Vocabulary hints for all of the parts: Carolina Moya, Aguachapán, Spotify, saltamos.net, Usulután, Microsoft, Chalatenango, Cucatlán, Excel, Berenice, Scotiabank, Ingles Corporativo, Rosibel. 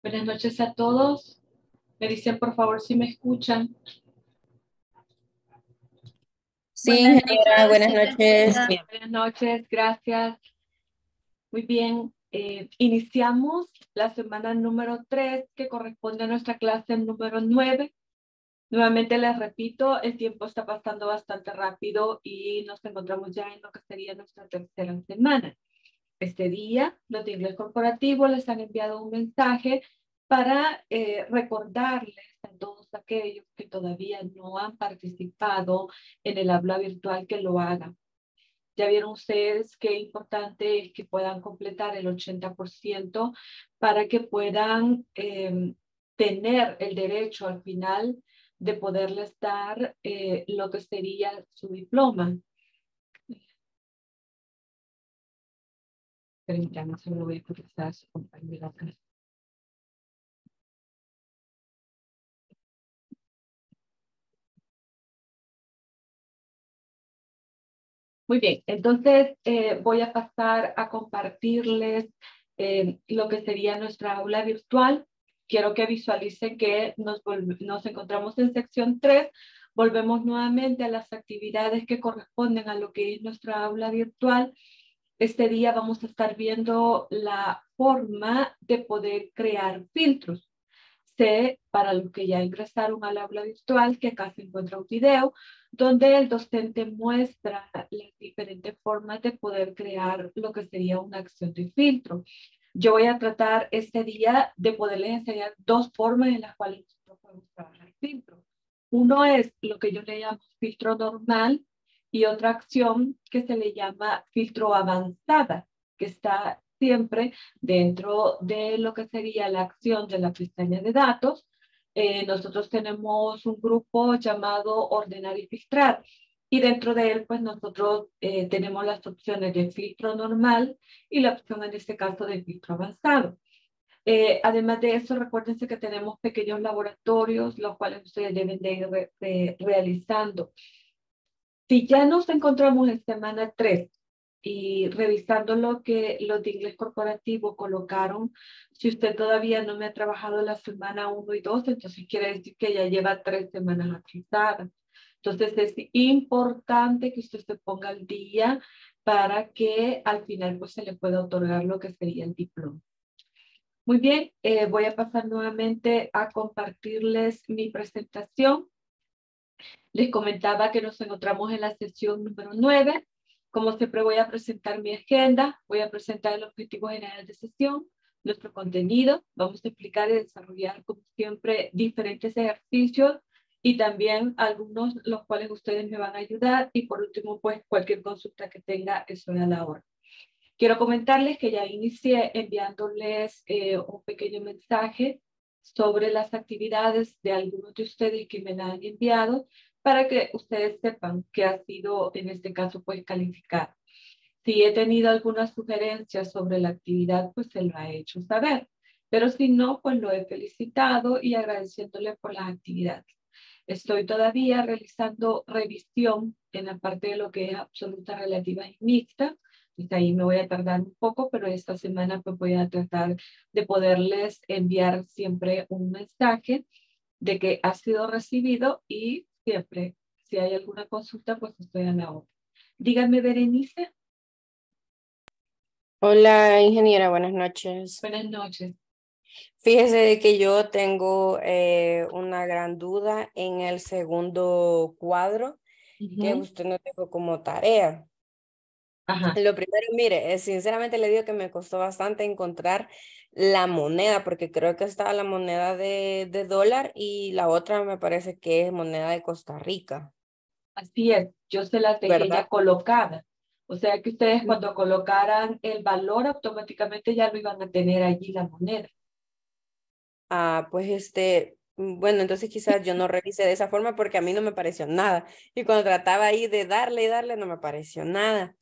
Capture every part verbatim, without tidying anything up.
Buenas noches a todos. Me dicen por favor si me escuchan. Sí, buenas noches. Buenas noches, buenas noches, gracias. Muy bien, eh, iniciamos la semana número tres que corresponde a nuestra clase número nueve. Nuevamente les repito, el tiempo está pasando bastante rápido y nos encontramos ya en lo que sería nuestra tercera semana. Este día, los de inglés corporativo les han enviado un mensaje para eh, recordarles a todos aquellos que todavía no han participado en el aula virtual que lo hagan. Ya vieron ustedes qué importante es que puedan completar el ochenta por ciento para que puedan eh, tener el derecho al final de poderles dar eh, lo que sería su diploma. pero ya no se lo voy a contestar a su compañera. Muy bien, entonces eh, voy a pasar a compartirles eh, lo que sería nuestra aula virtual. Quiero que visualicen que nos, nos encontramos en sección tres. Volvemos nuevamente a las actividades que corresponden a lo que es nuestra aula virtual. Este día vamos a estar viendo la forma de poder crear filtros. Sé, para los que ya ingresaron al aula virtual, que acá se encuentra un video donde el docente muestra las diferentes formas de poder crear lo que sería una acción de filtro. Yo voy a tratar este día de poderles enseñar dos formas en las cuales nosotros podemos trabajar filtros. Uno es lo que yo le llamo filtro normal y otra acción que se le llama filtro avanzada, que está siempre dentro de lo que sería la acción de la pestaña de datos. Eh, nosotros tenemos un grupo llamado ordenar y filtrar y dentro de él pues nosotros eh, tenemos las opciones de filtro normal y la opción en este caso de filtro avanzado. Eh, además de eso, recuérdense que tenemos pequeños laboratorios, los cuales ustedes deben de ir re, de, realizando. Si ya nos encontramos en semana tres y revisando lo que los de inglés corporativo colocaron, si usted todavía no me ha trabajado la semana uno y dos, entonces quiere decir que ya lleva tres semanas atrasadas. Entonces es importante que usted se ponga al día para que al final pues, se le pueda otorgar lo que sería el diploma. Muy bien, eh, voy a pasar nuevamente a compartirles mi presentación. Les comentaba que nos encontramos en la sesión número nueve. Como siempre voy a presentar mi agenda, voy a presentar el objetivo general de sesión, nuestro contenido, vamos a explicar y desarrollar como siempre diferentes ejercicios y también algunos los cuales ustedes me van a ayudar y por último pues cualquier consulta que tenga eso a la hora. Quiero comentarles que ya inicié enviándoles eh, un pequeño mensaje sobre las actividades de algunos de ustedes que me la han enviado para que ustedes sepan qué ha sido, en este caso, pues calificar. Si he tenido alguna sugerencia sobre la actividad, pues se lo he hecho saber. Pero si no, pues lo he felicitado y agradeciéndole por las actividades. Estoy todavía realizando revisión en la parte de lo que es absoluta, relativa y mixta. Ahí me voy a tardar un poco, pero esta semana pues voy a tratar de poderles enviar siempre un mensaje de que ha sido recibido y siempre, si hay alguna consulta, pues estoy a la hora. Díganme, Berenice. Hola, ingeniera, buenas noches. Buenas noches. Fíjese de que yo tengo eh, una gran duda en el segundo cuadro uh-huh. que usted no dejó como tarea. Ajá. Lo primero, mire, sinceramente le digo que me costó bastante encontrar la moneda, porque creo que estaba la moneda de, de dólar y la otra me parece que es moneda de Costa Rica. Así es, yo se la dejé ya colocada. O sea que ustedes cuando colocaran el valor automáticamente ya lo iban a tener allí la moneda. Ah, pues este... Bueno, entonces quizás yo no revisé de esa forma porque a mí no me pareció nada. Y cuando trataba ahí de darle y darle no me pareció nada.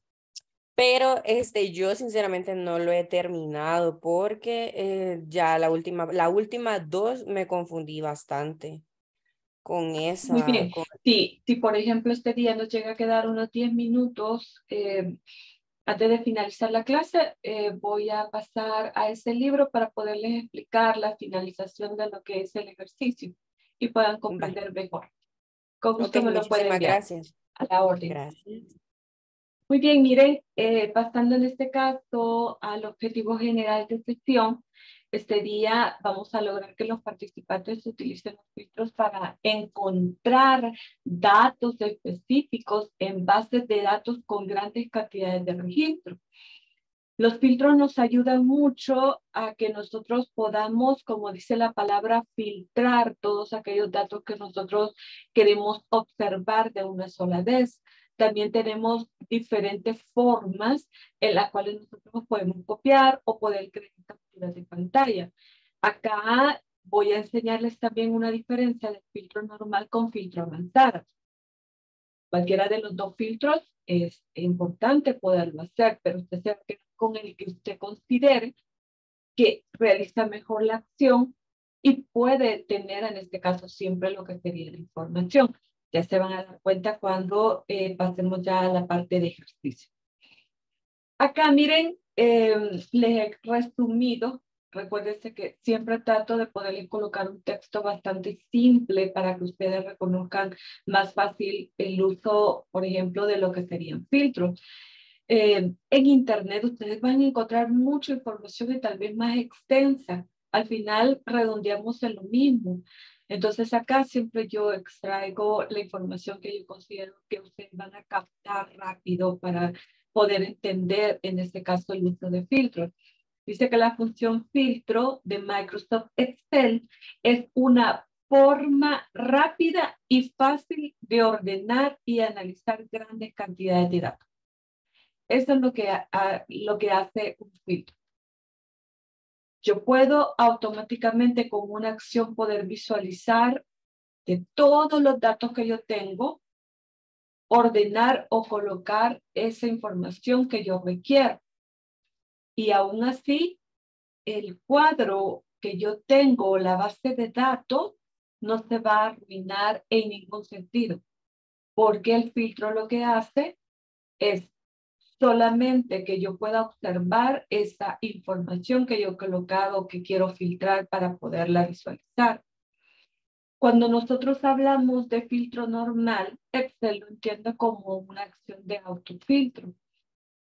Pero este, yo sinceramente no lo he terminado porque eh, ya la última, la última dos me confundí bastante con esa. Muy bien. Con... Sí, si por ejemplo este día nos llega a quedar unos diez minutos eh, antes de finalizar la clase, eh, voy a pasar a ese libro para poderles explicar la finalización de lo que es el ejercicio y puedan comprender vale. mejor. Con gusto okay, me lo pueden enviar. Gracias. A la orden. Gracias. Muy bien, miren, eh, pasando en este caso al objetivo general de sesión, este día vamos a lograr que los participantes utilicen los filtros para encontrar datos específicos en bases de datos con grandes cantidades de registro. Los filtros nos ayudan mucho a que nosotros podamos, como dice la palabra, filtrar todos aquellos datos que nosotros queremos observar de una sola vez. También tenemos diferentes formas en las cuales nosotros podemos copiar o poder crear capturas de pantalla. Acá voy a enseñarles también una diferencia del filtro normal con filtro avanzado. Cualquiera de los dos filtros es importante poderlo hacer, pero usted sabe que con el que usted considere que realiza mejor la acción y puede tener en este caso siempre lo que sería la información. Ya se van a dar cuenta cuando eh, pasemos ya a la parte de ejercicio. Acá miren, eh, les he resumido. Recuérdense que siempre trato de poderles colocar un texto bastante simple para que ustedes reconozcan más fácil el uso, por ejemplo, de lo que serían filtros. Eh, en internet ustedes van a encontrar mucha información y tal vez más extensa. Al final redondeamos en lo mismo. Entonces acá siempre yo extraigo la información que yo considero que ustedes van a captar rápido para poder entender en este caso el uso de filtros. Dice que la función filtro de Microsoft Excel es una forma rápida y fácil de ordenar y analizar grandes cantidades de datos. Eso es lo que, a, lo que hace un filtro. Yo puedo automáticamente con una acción poder visualizar de todos los datos que yo tengo, ordenar o colocar esa información que yo requiero. Y aún así, el cuadro que yo tengo, la base de datos, no se va a arruinar en ningún sentido. Porque el filtro lo que hace es solamente que yo pueda observar esa información que yo he colocado, que quiero filtrar para poderla visualizar. Cuando nosotros hablamos de filtro normal, Excel lo entiende como una acción de autofiltro.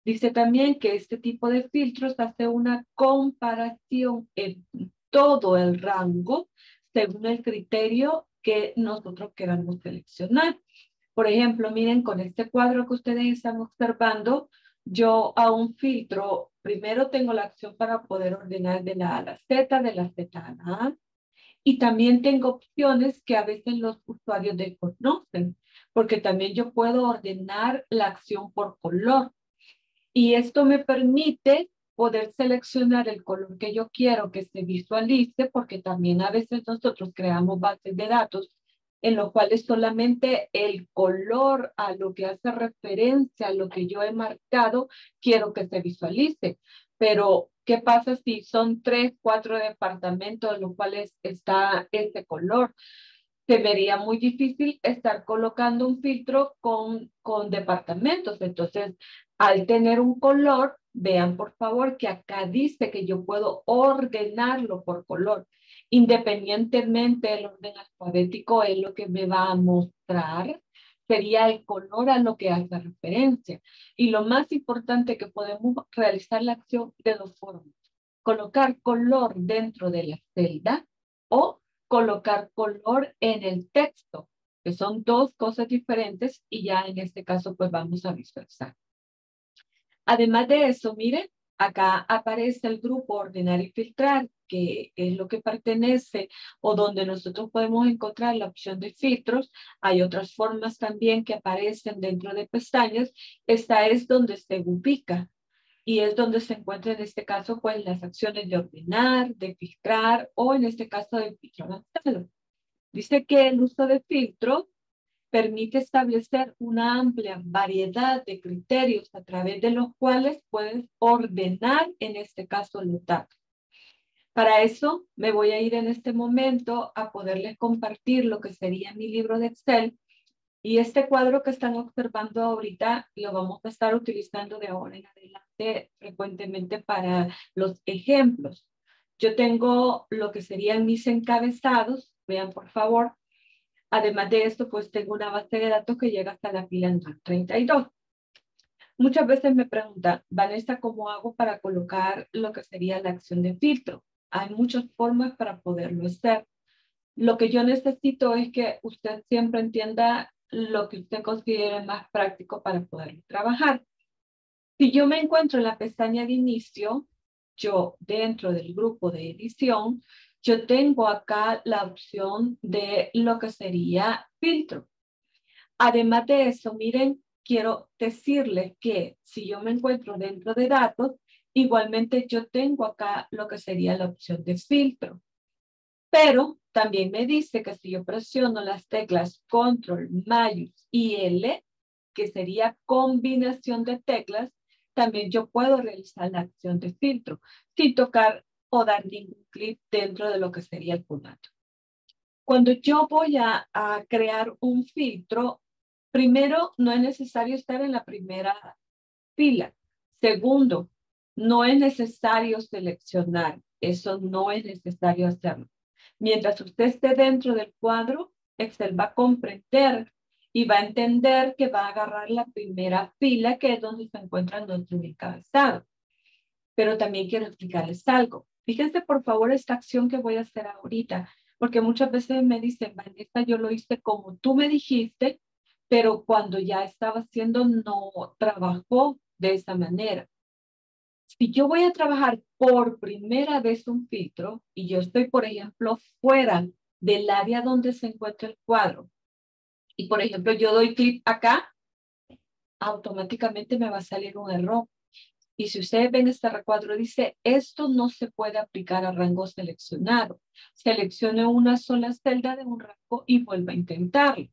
Dice también que este tipo de filtros hace una comparación en todo el rango según el criterio que nosotros queramos seleccionar. Por ejemplo, miren, con este cuadro que ustedes están observando, yo a un filtro, primero tengo la acción para poder ordenar de la A a la Z, de la Z a la A. Y también tengo opciones que a veces los usuarios desconocen, porque también yo puedo ordenar la acción por color. Y esto me permite poder seleccionar el color que yo quiero que se visualice, porque también a veces nosotros creamos bases de datos en los cuales solamente el color a lo que hace referencia, a lo que yo he marcado, quiero que se visualice. Pero, ¿qué pasa si son tres, cuatro departamentos en los cuales está ese color? Se vería muy difícil estar colocando un filtro con, con departamentos. Entonces, al tener un color, vean por favor que acá dice que yo puedo ordenarlo por color. Independientemente del orden alfabético es lo que me va a mostrar. Sería el color a lo que hace referencia. Y lo más importante que podemos realizar la acción de dos formas. Colocar color dentro de la celda o colocar color en el texto, que son dos cosas diferentes y ya en este caso pues vamos a visualizar. Además de eso, miren, acá aparece el grupo ordenar y filtrar, que es lo que pertenece o donde nosotros podemos encontrar la opción de filtros. Hay otras formas también que aparecen dentro de pestañas. Esta es donde se ubica y es donde se encuentra en este caso pues las acciones de ordenar, de filtrar o en este caso de filtro avanzado. Dice que el uso de filtro permite establecer una amplia variedad de criterios a través de los cuales puedes ordenar, en este caso, los datos. Para eso, me voy a ir en este momento a poderles compartir lo que sería mi libro de Excel. Y este cuadro que están observando ahorita lo vamos a estar utilizando de ahora en adelante frecuentemente para los ejemplos. Yo tengo lo que serían mis encabezados. Vean, por favor. Además de esto, pues tengo una base de datos que llega hasta la fila treinta y dos. Muchas veces me preguntan, Vanessa, ¿cómo hago para colocar lo que sería la acción de filtro? Hay muchas formas para poderlo hacer. Lo que yo necesito es que usted siempre entienda lo que usted considere más práctico para poderlo trabajar. Si yo me encuentro en la pestaña de inicio, yo dentro del grupo de edición, yo tengo acá la opción de lo que sería filtro. Además de eso, miren, quiero decirles que si yo me encuentro dentro de datos, igualmente yo tengo acá lo que sería la opción de filtro. Pero también me dice que si yo presiono las teclas Control, Mayús y L, que sería combinación de teclas, también yo puedo realizar la acción de filtro sin tocar o dar ningún clic dentro de lo que sería el formato. Cuando yo voy a, a crear un filtro, primero, no es necesario estar en la primera fila. Segundo, no es necesario seleccionar. Eso no es necesario hacerlo. Mientras usted esté dentro del cuadro, Excel va a comprender y va a entender que va a agarrar la primera fila, que es donde se encuentran nuestros encabezados. Pero también quiero explicarles algo. Fíjense, por favor, esta acción que voy a hacer ahorita, porque muchas veces me dicen, Vanessa, yo lo hice como tú me dijiste, pero cuando ya estaba haciendo, no trabajó de esa manera. Si yo voy a trabajar por primera vez un filtro y yo estoy, por ejemplo, fuera del área donde se encuentra el cuadro, y por ejemplo, yo doy clic acá, automáticamente me va a salir un error. Y si ustedes ven este recuadro, dice, esto no se puede aplicar a rango seleccionado. Seleccione una sola celda de un rango y vuelva a intentarlo.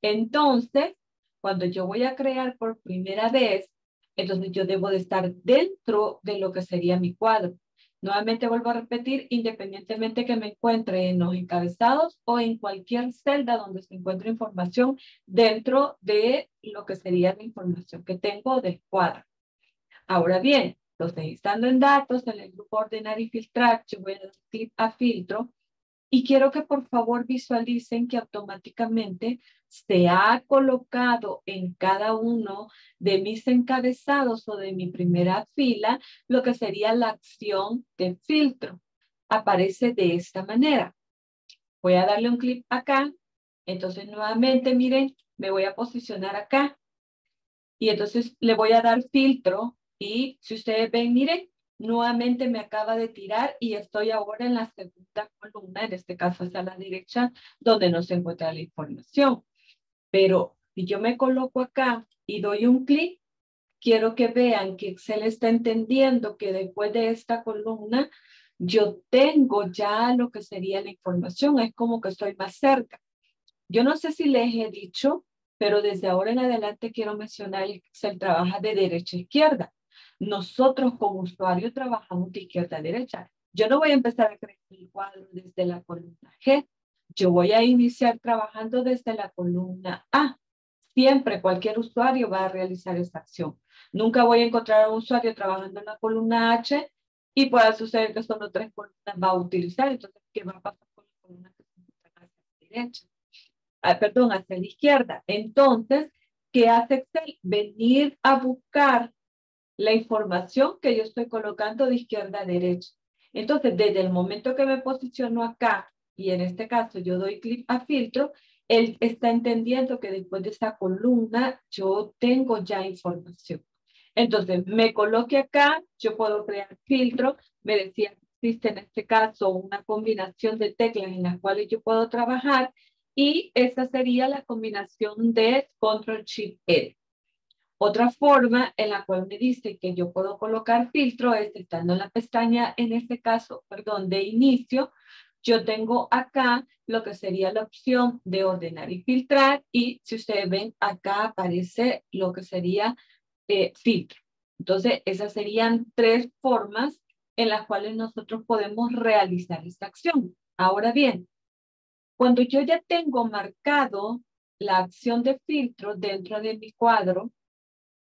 Entonces, cuando yo voy a crear por primera vez, entonces yo debo de estar dentro de lo que sería mi cuadro. Nuevamente vuelvo a repetir, independientemente que me encuentre en los encabezados o en cualquier celda donde se encuentre información dentro de lo que sería la información que tengo del cuadro. Ahora bien, entonces estando en datos, en el grupo ordenar y filtrar, yo voy a dar clic a filtro. Y quiero que por favor visualicen que automáticamente se ha colocado en cada uno de mis encabezados o de mi primera fila lo que sería la acción de filtro. Aparece de esta manera. Voy a darle un clic acá. Entonces nuevamente, miren, me voy a posicionar acá. Y entonces le voy a dar filtro. Y si ustedes ven, miren, nuevamente me acaba de tirar y estoy ahora en la segunda columna, en este caso hacia la derecha, donde no se encuentra la información. Pero si yo me coloco acá y doy un clic, quiero que vean que Excel está entendiendo que después de esta columna, yo tengo ya lo que sería la información. Es como que estoy más cerca. Yo no sé si les he dicho, pero desde ahora en adelante quiero mencionar que Excel trabaja de derecha a izquierda. Nosotros como usuario trabajamos de izquierda a derecha. Yo no voy a empezar a crear el cuadro desde la columna G. Yo voy a iniciar trabajando desde la columna A. Siempre cualquier usuario va a realizar esta acción. Nunca voy a encontrar a un usuario trabajando en la columna H y pueda suceder que solo tres columnas va a utilizar. Entonces, ¿qué va a pasar con la columna que se encuentra hacia la derecha? Ah, perdón, hacia la izquierda. Entonces, ¿qué hace Excel? Venir a buscar la información que yo estoy colocando de izquierda a derecha. Entonces, desde el momento que me posiciono acá, y en este caso yo doy clic a filtro, él está entendiendo que después de esta columna yo tengo ya información. Entonces, me coloque acá, yo puedo crear filtro. Me decía, existe en este caso una combinación de teclas en las cuales yo puedo trabajar, y esta sería la combinación de Control Shift L. Otra forma en la cual me dice que yo puedo colocar filtro es estando en la pestaña, en este caso, perdón, de inicio. Yo tengo acá lo que sería la opción de ordenar y filtrar, y si ustedes ven, acá aparece lo que sería eh, filtro. Entonces, esas serían tres formas en las cuales nosotros podemos realizar esta acción. Ahora bien, cuando yo ya tengo marcado la acción de filtro dentro de mi cuadro,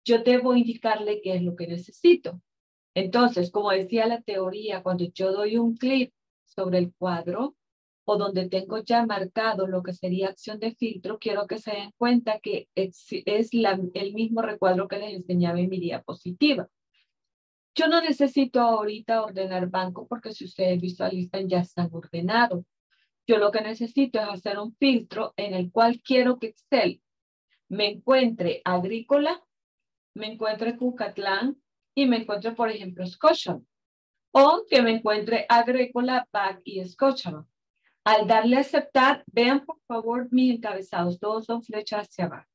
yo debo indicarle qué es lo que necesito. Entonces, como decía la teoría, cuando yo doy un clic sobre el cuadro o donde tengo ya marcado lo que sería acción de filtro, quiero que se den cuenta que es, es la, el mismo recuadro que les enseñaba en mi diapositiva. Yo no necesito ahorita ordenar banco porque si ustedes visualizan ya están ordenados. Yo lo que necesito es hacer un filtro en el cual quiero que Excel me encuentre agrícola, me encuentre Cucatlán y me encuentre, por ejemplo, Scotiabank. O que me encuentre Agrícola, B A C y Scotiabank. Al darle a aceptar, vean por favor mis encabezados. Todos son flechas hacia abajo.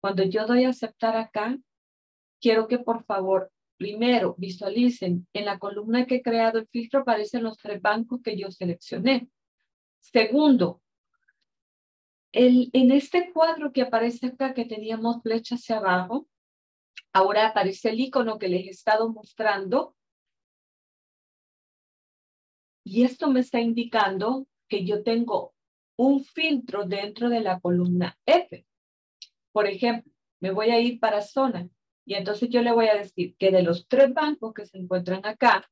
Cuando yo doy a aceptar acá, quiero que por favor, primero visualicen en la columna que he creado el filtro aparecen los tres bancos que yo seleccioné. Segundo, el, en este cuadro que aparece acá que teníamos flecha hacia abajo, Ahora aparece el icono que les he estado mostrando. Y esto me está indicando que yo tengo un filtro dentro de la columna F. Por ejemplo, me voy a ir para zona. Y entonces yo le voy a decir que de los tres bancos que se encuentran acá,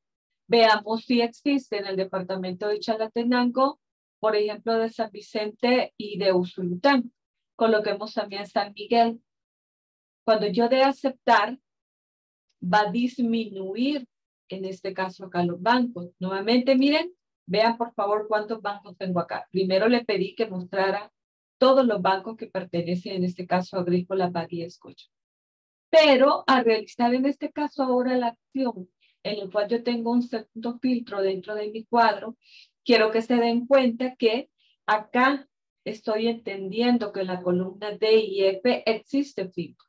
veamos si existe en el departamento de Chalatenango, por ejemplo, de San Vicente y de Usulután. Coloquemos también San Miguel. Cuando yo dé aceptar, va a disminuir, en este caso acá, los bancos. Nuevamente, miren, vean por favor cuántos bancos tengo acá. Primero le pedí que mostrara todos los bancos que pertenecen, en este caso, a Agrícola, Baguía y Escocho. Pero al realizar en este caso ahora la acción, en el cual yo tengo un segundo filtro dentro de mi cuadro, quiero que se den cuenta que acá estoy entendiendo que en la columna D y F existe filtro.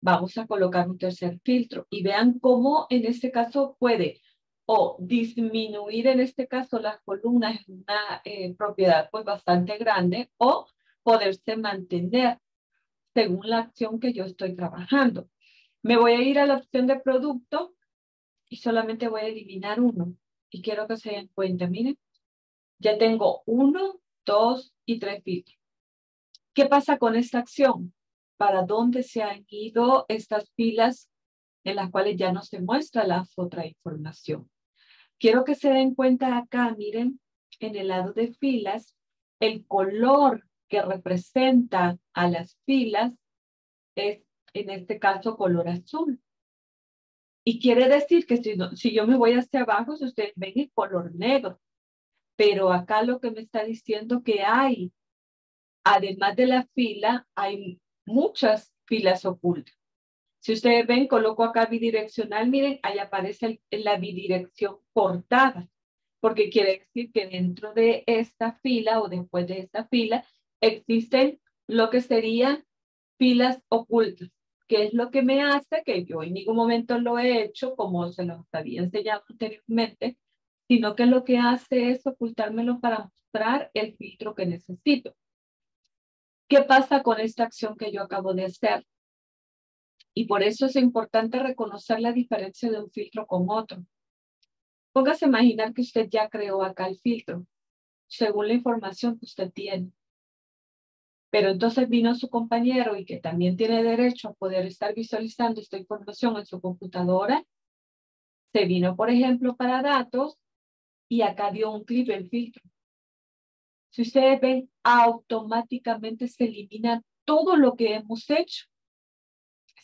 Vamos a colocar un tercer filtro y vean cómo en este caso puede o disminuir en este caso las columnas en una eh, propiedad pues bastante grande o poderse mantener según la acción que yo estoy trabajando. Me voy a ir a la opción de producto y solamente voy a eliminar uno. Y quiero que se den cuenta, miren, ya tengo uno, dos y tres filtros. ¿Qué pasa con esta acción? ¿Para dónde se han ido estas filas en las cuales ya no se muestra la otra información? Quiero que se den cuenta acá, miren, en el lado de filas, el color que representa a las filas es, en este caso, color azul. Y quiere decir que si, no, si yo me voy hacia abajo, si ustedes ven el color negro. Pero acá lo que me está diciendo que hay, además de la fila, hay muchas filas ocultas. Si ustedes ven, coloco acá bidireccional, miren, ahí aparece el, la bidirección cortada, porque quiere decir que dentro de esta fila o después de esta fila existen lo que serían filas ocultas, que es lo que me hace que yo en ningún momento lo he hecho como se los había enseñado anteriormente, sino que lo que hace es ocultármelo para mostrar el filtro que necesito. ¿Qué pasa con esta acción que yo acabo de hacer? Y por eso es importante reconocer la diferencia de un filtro con otro. Póngase a imaginar que usted ya creó acá el filtro, según la información que usted tiene. Pero entonces vino su compañero y que también tiene derecho a poder estar visualizando esta información en su computadora. Se vino, por ejemplo, para datos y acá dio un clic el filtro. Si ustedes ven, automáticamente se elimina todo lo que hemos hecho.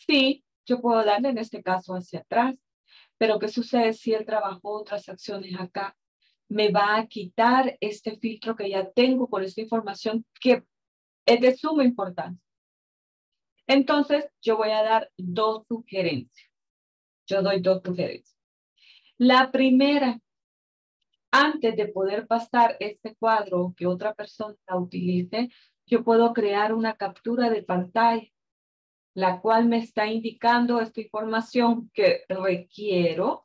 Sí, yo puedo darle en este caso hacia atrás, pero ¿qué sucede si él trabajó otras acciones acá? Me va a quitar este filtro que ya tengo con esta información que es de suma importancia. Entonces, yo voy a dar dos sugerencias. Yo doy dos sugerencias. La primera, antes de poder pasar este cuadro que otra persona utilice, yo puedo crear una captura de pantalla, la cual me está indicando esta información que requiero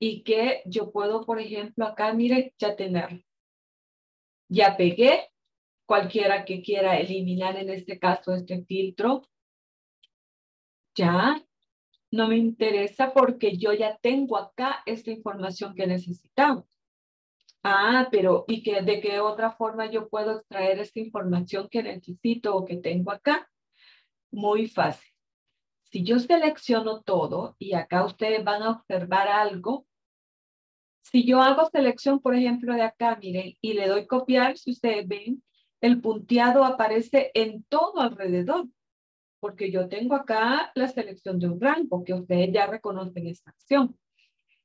y que yo puedo, por ejemplo, acá, mire, ya tener. Ya pegué. Cualquiera que quiera eliminar, en este caso, este filtro, ya no me interesa porque yo ya tengo acá esta información que necesitamos. Ah, pero ¿y que, de qué otra forma yo puedo extraer esta información que necesito o que tengo acá? Muy fácil. Si yo selecciono todo, y acá ustedes van a observar algo, si yo hago selección, por ejemplo, de acá, miren, y le doy copiar, si ustedes ven, el punteado aparece en todo alrededor, porque yo tengo acá la selección de un rango, que ustedes ya reconocen esta acción.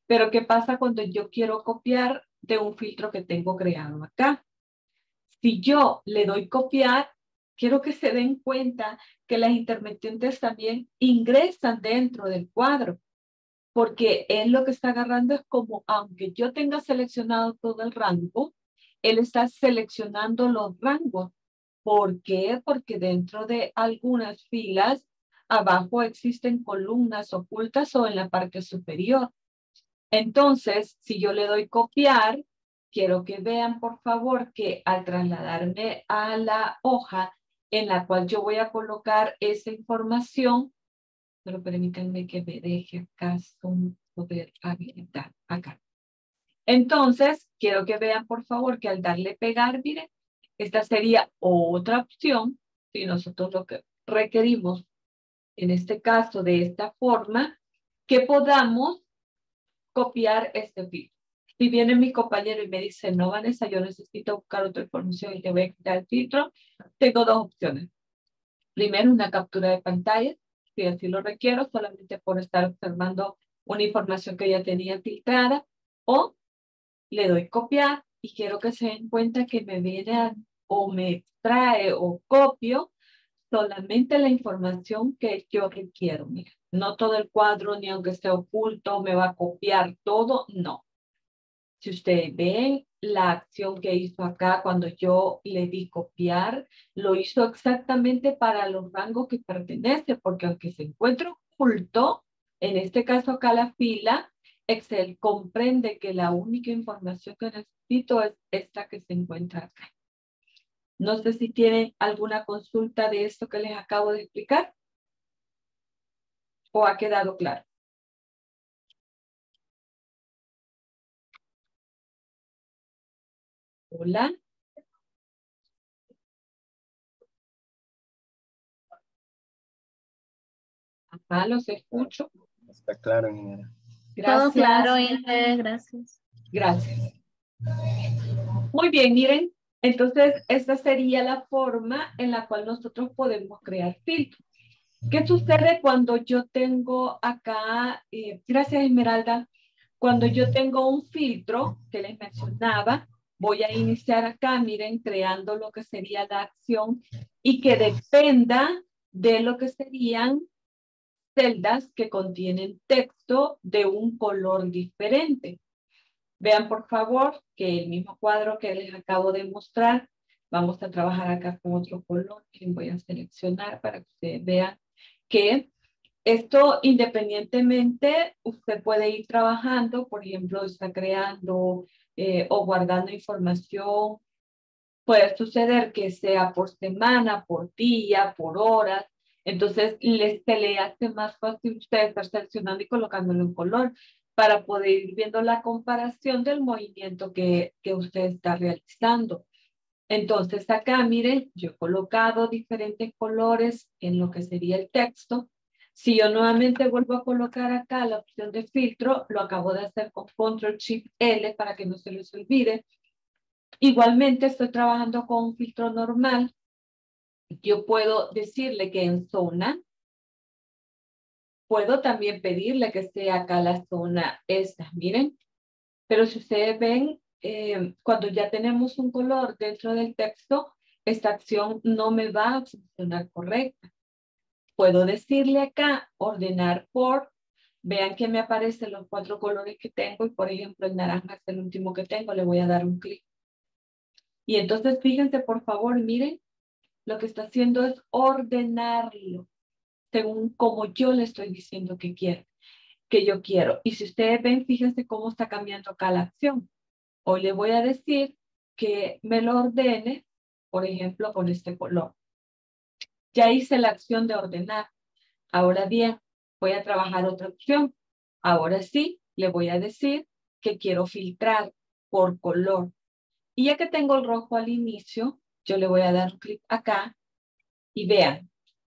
Pero ¿qué pasa cuando yo quiero copiar de un filtro que tengo creado acá? Si yo le doy copiar, quiero que se den cuenta que las intermitentes también ingresan dentro del cuadro, porque él lo que está agarrando es como, aunque yo tenga seleccionado todo el rango, él está seleccionando los rangos. ¿Por qué? Porque dentro de algunas filas, abajo existen columnas ocultas o en la parte superior. Entonces, si yo le doy copiar, quiero que vean, por favor, que al trasladarme a la hoja en la cual yo voy a colocar esa información, Pero permítanme que me deje acá Zoom poder habilitar acá. Entonces, quiero que vean, por favor, que al darle pegar, miren, esta sería otra opción. Si nosotros lo que requerimos, en este caso, de esta forma, que podamos copiar este fichero. Si viene mi compañero y me dice, no, Vanessa, yo necesito buscar otra información y le voy a quitar el filtro, tengo dos opciones. Primero, una captura de pantalla, si así lo requiero, solamente por estar observando una información que ya tenía filtrada, o le doy copiar y quiero que se den cuenta que me viene o me extrae o copio solamente la información que yo requiero. Mira, no todo el cuadro, ni aunque esté oculto, me va a copiar todo, no. Si ustedes ven la acción que hizo acá cuando yo le di copiar, lo hizo exactamente para los rangos que pertenece, porque aunque se encuentra oculto, en este caso acá la fila, Excel comprende que la única información que necesito es esta que se encuentra acá. No sé si tienen alguna consulta de esto que les acabo de explicar o ha quedado claro. Hola. Ajá, los escucho. Está claro, ingeniera. Gracias. Todo claro, ingeniera, gracias. Gracias. Muy bien, miren. Entonces, esta sería la forma en la cual nosotros podemos crear filtros. ¿Qué sucede cuando yo tengo acá, eh, gracias Esmeralda, cuando yo tengo un filtro que les mencionaba? Voy a iniciar acá, miren, creando lo que sería la acción y que dependa de lo que serían celdas que contienen texto de un color diferente. Vean, por favor, que el mismo cuadro que les acabo de mostrar, vamos a trabajar acá con otro color que voy a seleccionar para que ustedes vean que esto independientemente usted puede ir trabajando, por ejemplo, está creando... Eh, o guardando información. Puede suceder que sea por semana, por día, por horas. Entonces, les, se le hace más fácil a usted estar seleccionando y colocándolo en color para poder ir viendo la comparación del movimiento que, que usted está realizando. Entonces, acá, miren, yo he colocado diferentes colores en lo que sería el texto. Si yo nuevamente vuelvo a colocar acá la opción de filtro, lo acabo de hacer con control shift ele para que no se les olvide. Igualmente estoy trabajando con un filtro normal. Yo puedo decirle que en zona, puedo también pedirle que sea acá la zona esta, miren. Pero si ustedes ven, eh, cuando ya tenemos un color dentro del texto, esta acción no me va a funcionar correcta. Puedo decirle acá, ordenar por, vean que me aparecen los cuatro colores que tengo y por ejemplo el naranja es el último que tengo, le voy a dar un clic. Y entonces fíjense por favor, miren, lo que está haciendo es ordenarlo según como yo le estoy diciendo que quiero, que yo quiero. Y si ustedes ven, fíjense cómo está cambiando acá la acción. Hoy le voy a decir que me lo ordene, por ejemplo, con este color. Ya hice la acción de ordenar. Ahora bien, voy a trabajar otra opción. Ahora sí, le voy a decir que quiero filtrar por color. Y ya que tengo el rojo al inicio, yo le voy a dar un clic acá. Y vean,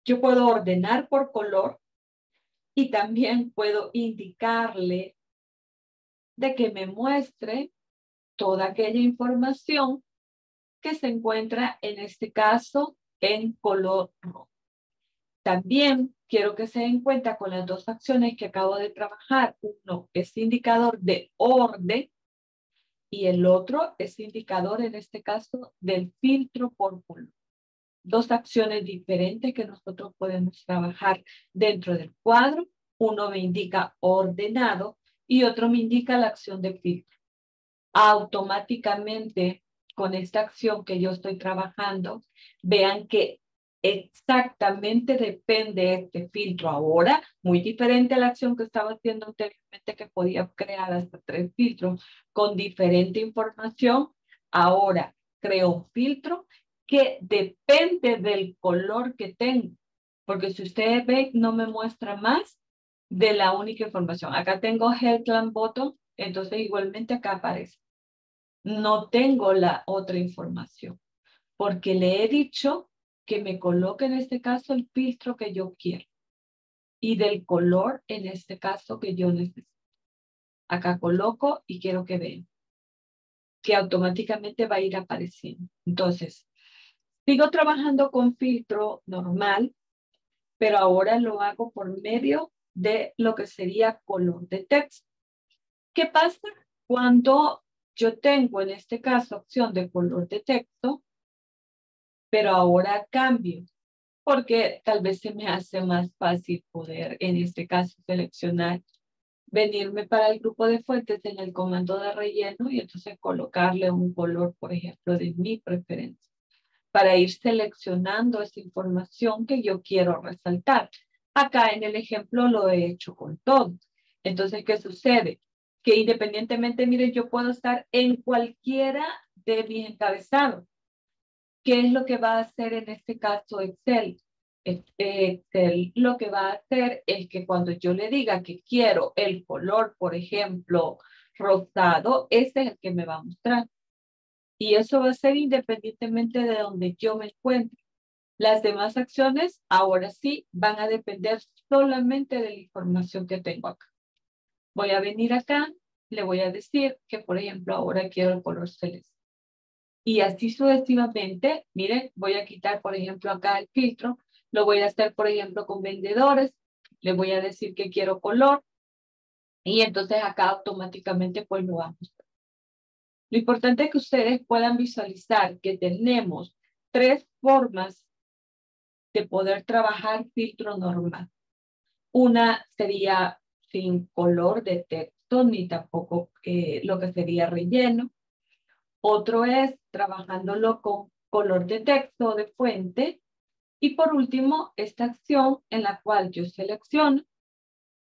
yo puedo ordenar por color y también puedo indicarle de que me muestre toda aquella información que se encuentra en este caso en color rojo. También quiero que se den cuenta con las dos acciones que acabo de trabajar. Uno es indicador de orden y el otro es indicador, en este caso, del filtro por color. Dos acciones diferentes que nosotros podemos trabajar dentro del cuadro. Uno me indica ordenado y otro me indica la acción de filtro. Automáticamente, con esta acción que yo estoy trabajando, vean que exactamente depende este filtro. Ahora, muy diferente a la acción que estaba haciendo anteriormente, que podía crear hasta tres filtros con diferente información. Ahora creo un filtro que depende del color que tengo. Porque si usted ve, no me muestra más de la única información. Acá tengo Headline Bottom, entonces igualmente acá aparece. No tengo la otra información, porque le he dicho que me coloque en este caso el filtro que yo quiero y del color en este caso que yo necesito. Acá coloco y quiero que vean que automáticamente va a ir apareciendo. Entonces, sigo trabajando con filtro normal, pero ahora lo hago por medio de lo que sería color de texto. ¿Qué pasa cuando yo tengo en este caso opción de color de texto, pero ahora cambio? Porque tal vez se me hace más fácil poder, en este caso, seleccionar, venirme para el grupo de fuentes en el comando de relleno y entonces colocarle un color, por ejemplo, de mi preferencia, para ir seleccionando esa información que yo quiero resaltar. Acá en el ejemplo lo he hecho con todo. Entonces, ¿qué sucede? Que independientemente, miren, yo puedo estar en cualquiera de mis encabezados. ¿Qué es lo que va a hacer en este caso Excel? Excel lo que va a hacer es que cuando yo le diga que quiero el color, por ejemplo, rosado, ese es el que me va a mostrar. Y eso va a ser independientemente de donde yo me encuentre. Las demás acciones, ahora sí, van a depender solamente de la información que tengo acá. Voy a venir acá, le voy a decir que, por ejemplo, ahora quiero el color celeste. Y así sucesivamente, miren, voy a quitar, por ejemplo, acá el filtro. Lo voy a hacer, por ejemplo, con vendedores. Le voy a decir que quiero color. Y entonces acá automáticamente pues lo vamos. Lo importante es que ustedes puedan visualizar que tenemos tres formas de poder trabajar filtro normal. Una sería sin color de texto, ni tampoco eh, lo que sería relleno. Otro es trabajándolo con color de texto de fuente. Y por último, esta acción en la cual yo selecciono,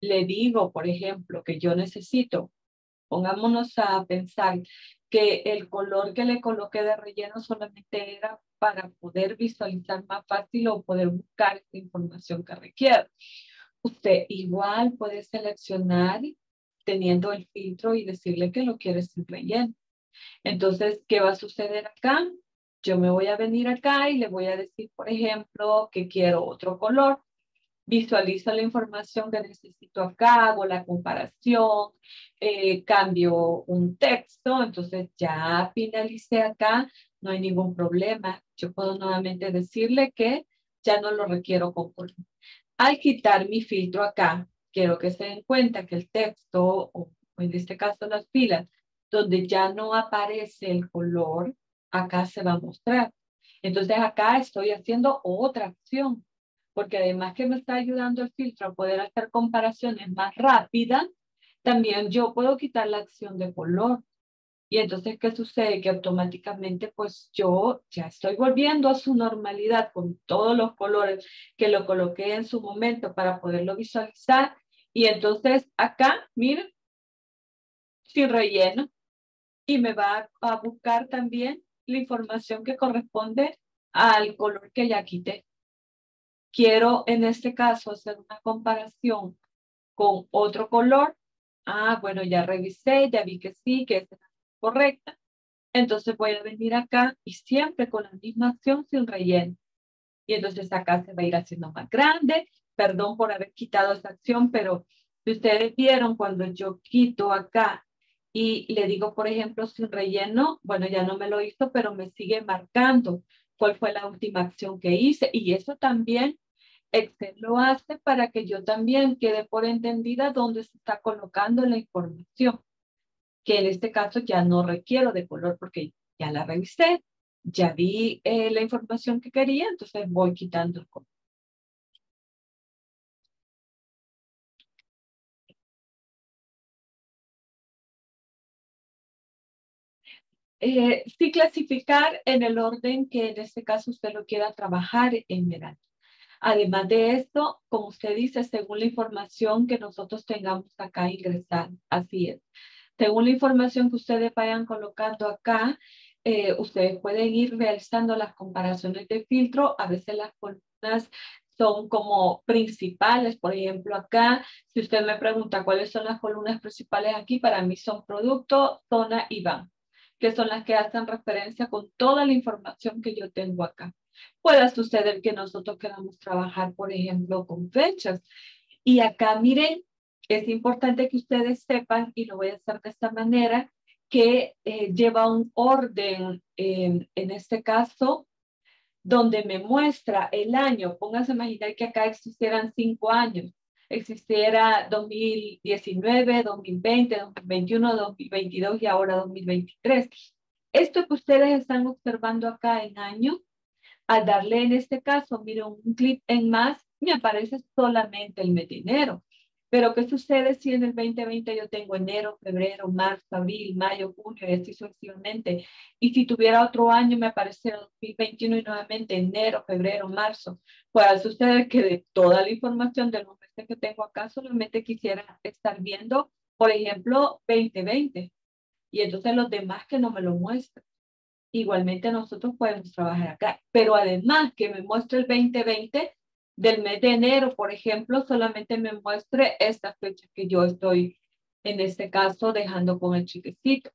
le digo, por ejemplo, que yo necesito, pongámonos a pensar que el color que le coloqué de relleno solamente era para poder visualizar más fácil o poder buscar esta información que requiero. Usted igual puede seleccionar teniendo el filtro y decirle que lo quiere sin relleno. Entonces, ¿qué va a suceder acá? Yo me voy a venir acá y le voy a decir, por ejemplo, que quiero otro color. Visualizo la información que necesito acá, hago la comparación, eh, cambio un texto. Entonces, ya finalicé acá, no hay ningún problema. Yo puedo nuevamente decirle que ya no lo requiero con color. Al quitar mi filtro acá, quiero que se den cuenta que el texto, o en este caso las filas, donde ya no aparece el color, acá se va a mostrar. Entonces acá estoy haciendo otra acción, porque además que me está ayudando el filtro a poder hacer comparaciones más rápidas, también yo puedo quitar la acción de color. Y entonces, ¿qué sucede? Que automáticamente pues yo ya estoy volviendo a su normalidad con todos los colores que lo coloqué en su momento para poderlo visualizar. Y entonces acá, miren, sin relleno. Y me va a buscar también la información que corresponde al color que ya quité. Quiero en este caso hacer una comparación con otro color. Ah, bueno, ya revisé, ya vi que sí, que es correcta. Entonces voy a venir acá y siempre con la misma acción sin relleno. Y entonces acá se va a ir haciendo más grande. Perdón por haber quitado esta acción, pero si ustedes vieron cuando yo quito acá, y le digo, por ejemplo, sin relleno, bueno, ya no me lo hizo, pero me sigue marcando cuál fue la última acción que hice. Y eso también Excel lo hace para que yo también quede por entendida dónde se está colocando la información, que en este caso ya no requiero de color porque ya la revisé, ya vi eh, la información que quería, entonces voy quitando el color. Eh, sí clasificar en el orden que en este caso usted lo quiera trabajar en verano. Además de esto, como usted dice, según la información que nosotros tengamos acá ingresar, así es. Según la información que ustedes vayan colocando acá, eh, ustedes pueden ir realizando las comparaciones de filtro. A veces las columnas son como principales. Por ejemplo, acá, si usted me pregunta cuáles son las columnas principales aquí, para mí son producto, zona y banco, que son las que hacen referencia con toda la información que yo tengo acá. Puede suceder que nosotros queramos trabajar, por ejemplo, con fechas. Y acá, miren, es importante que ustedes sepan, y lo voy a hacer de esta manera, que eh, lleva un orden, eh, en este caso, donde me muestra el año. Pónganse a imaginar que acá existieran cinco años. Existiera dos mil diecinueve, dos mil veinte, dos mil veintiuno, dos mil veintidós y ahora dos mil veintitrés. Esto que ustedes están observando acá en año, al darle en este caso, miren, un clic en más, me aparece solamente el mes de enero. Pero ¿qué sucede si en el veinte veinte yo tengo enero, febrero, marzo, abril, mayo, junio y así sucesivamente? Y si tuviera otro año me apareciera dos mil veintiuno y nuevamente enero, febrero, marzo. Puede suceder que de toda la información del momento que tengo acá solamente quisiera estar viendo, por ejemplo, veinte veinte. Y entonces los demás que no me lo muestran. Igualmente nosotros podemos trabajar acá. Pero además que me muestre el veinte veinte, del mes de enero, por ejemplo, solamente me muestre esta fecha que yo estoy, en este caso, dejando con el chiquecito.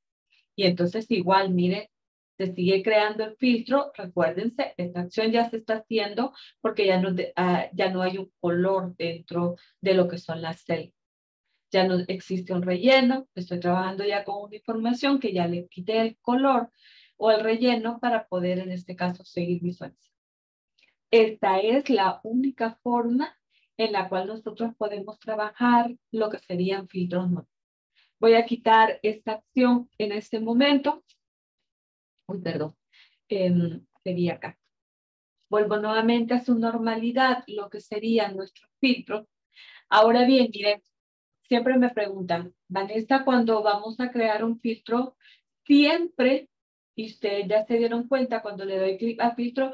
Y entonces igual, miren, se sigue creando el filtro. Recuérdense, esta acción ya se está haciendo porque ya no, uh, ya no hay un color dentro de lo que son las celdas. Ya no existe un relleno. Estoy trabajando ya con una información que ya le quité el color o el relleno para poder, en este caso, seguir visualizando. Esta es la única forma en la cual nosotros podemos trabajar lo que serían filtros manuales. Voy a quitar esta acción en este momento. Uy, perdón. Eh, sería acá. Vuelvo nuevamente a su normalidad, lo que serían nuestros filtros. Ahora bien, miren, siempre me preguntan, Vanessa, cuando vamos a crear un filtro, siempre, y ustedes ya se dieron cuenta cuando le doy clic a filtro,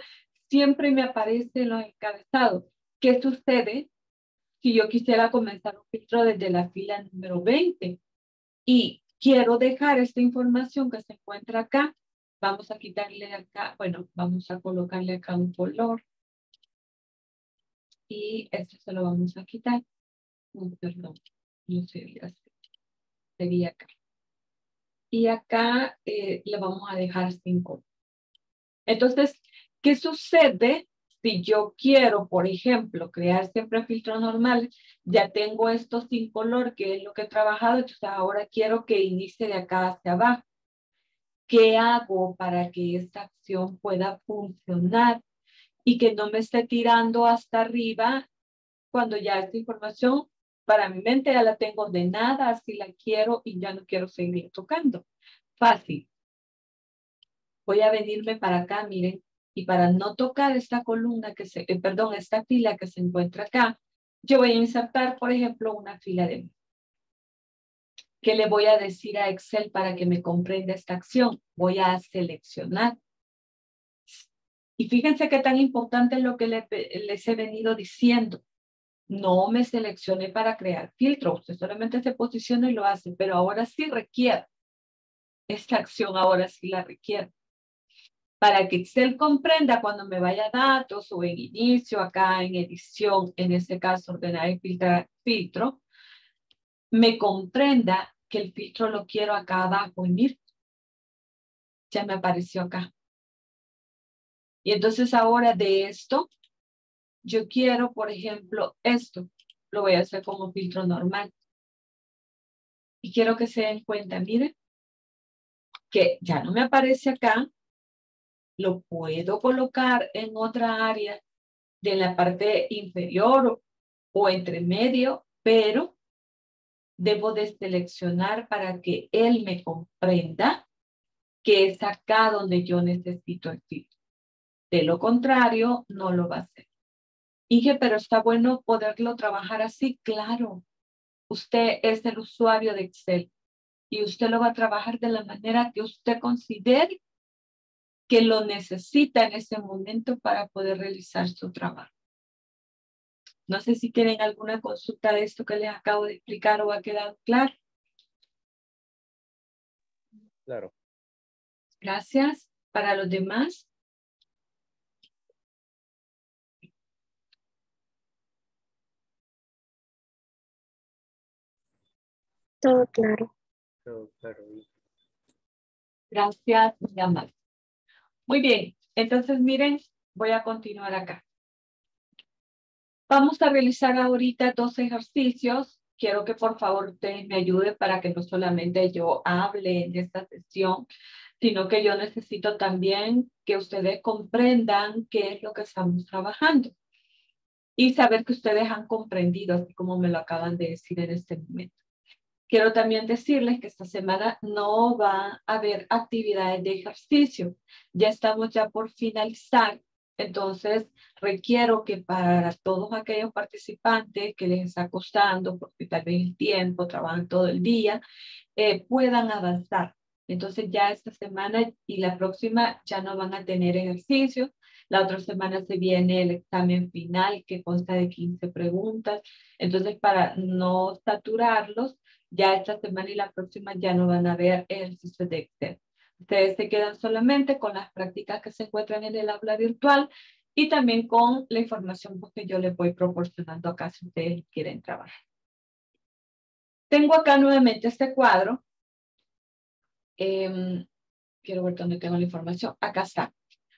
siempre me aparecen los encabezados. ¿Qué sucede si yo quisiera comenzar un filtro desde la fila número veinte? Y quiero dejar esta información que se encuentra acá. Vamos a quitarle acá, bueno, vamos a colocarle acá un color. Y esto se lo vamos a quitar. No, perdón, no sería así. Sería acá. Y acá eh, le vamos a dejar cinco. Entonces, ¿qué sucede si yo quiero, por ejemplo, crear siempre filtros normales? Ya tengo estos sin color, que es lo que he trabajado, entonces ahora quiero que inicie de acá hacia abajo. ¿Qué hago para que esta acción pueda funcionar y que no me esté tirando hasta arriba cuando ya esta información para mi mente ya la tengo ordenada, así la quiero y ya no quiero seguir tocando? Fácil. Voy a venirme para acá, miren. Y para no tocar esta columna, que se, eh, perdón, esta fila que se encuentra acá, yo voy a insertar, por ejemplo, una fila de... ¿Qué le voy a decir a Excel para que me comprenda esta acción? Voy a seleccionar. Y fíjense qué tan importante es lo que le, les he venido diciendo. No me seleccioné para crear filtros. Usted solamente se posiciona y lo hace, pero ahora sí requiere. Esta acción ahora sí la requiere. Para que Excel comprenda cuando me vaya a datos o en inicio, acá en edición, en este caso ordenar y filtrar filtro, me comprenda que el filtro lo quiero acá abajo y mira, ya me apareció acá. Y entonces ahora de esto, yo quiero, por ejemplo, esto, lo voy a hacer como filtro normal. Y quiero que se den cuenta, miren, que ya no me aparece acá. Lo puedo colocar en otra área de la parte inferior o entre medio, pero debo de seleccionar para que él me comprenda que es acá donde yo necesito el filtro. De lo contrario, no lo va a hacer. Dije, pero está bueno poderlo trabajar así. Claro, usted es el usuario de Excel y usted lo va a trabajar de la manera que usted considere que lo necesita en ese momento para poder realizar su trabajo. No sé si tienen alguna consulta de esto que les acabo de explicar o ha quedado claro. Claro. Gracias. Para los demás. Todo claro. Todo claro. Gracias, mi amable. Muy bien, entonces miren, voy a continuar acá. Vamos a realizar ahorita dos ejercicios. Quiero que por favor ustedes me ayuden para que no solamente yo hable en esta sesión, sino que yo necesito también que ustedes comprendan qué es lo que estamos trabajando y saber que ustedes han comprendido, así como me lo acaban de decir en este momento. Quiero también decirles que esta semana no va a haber actividades de ejercicio. Ya estamos ya por finalizar. Entonces, requiero que para todos aquellos participantes que les está costando, porque tal vez el tiempo, trabajan todo el día, eh, puedan avanzar. Entonces, ya esta semana y la próxima ya no van a tener ejercicios. La otra semana se viene el examen final que consta de quince preguntas. Entonces, para no saturarlos, ya esta semana y la próxima ya no van a haber ejercicios de Excel. Ustedes se quedan solamente con las prácticas que se encuentran en el aula virtual y también con la información que yo les voy proporcionando acá si ustedes quieren trabajar. Tengo acá nuevamente este cuadro. Eh, quiero ver dónde tengo la información. Acá está.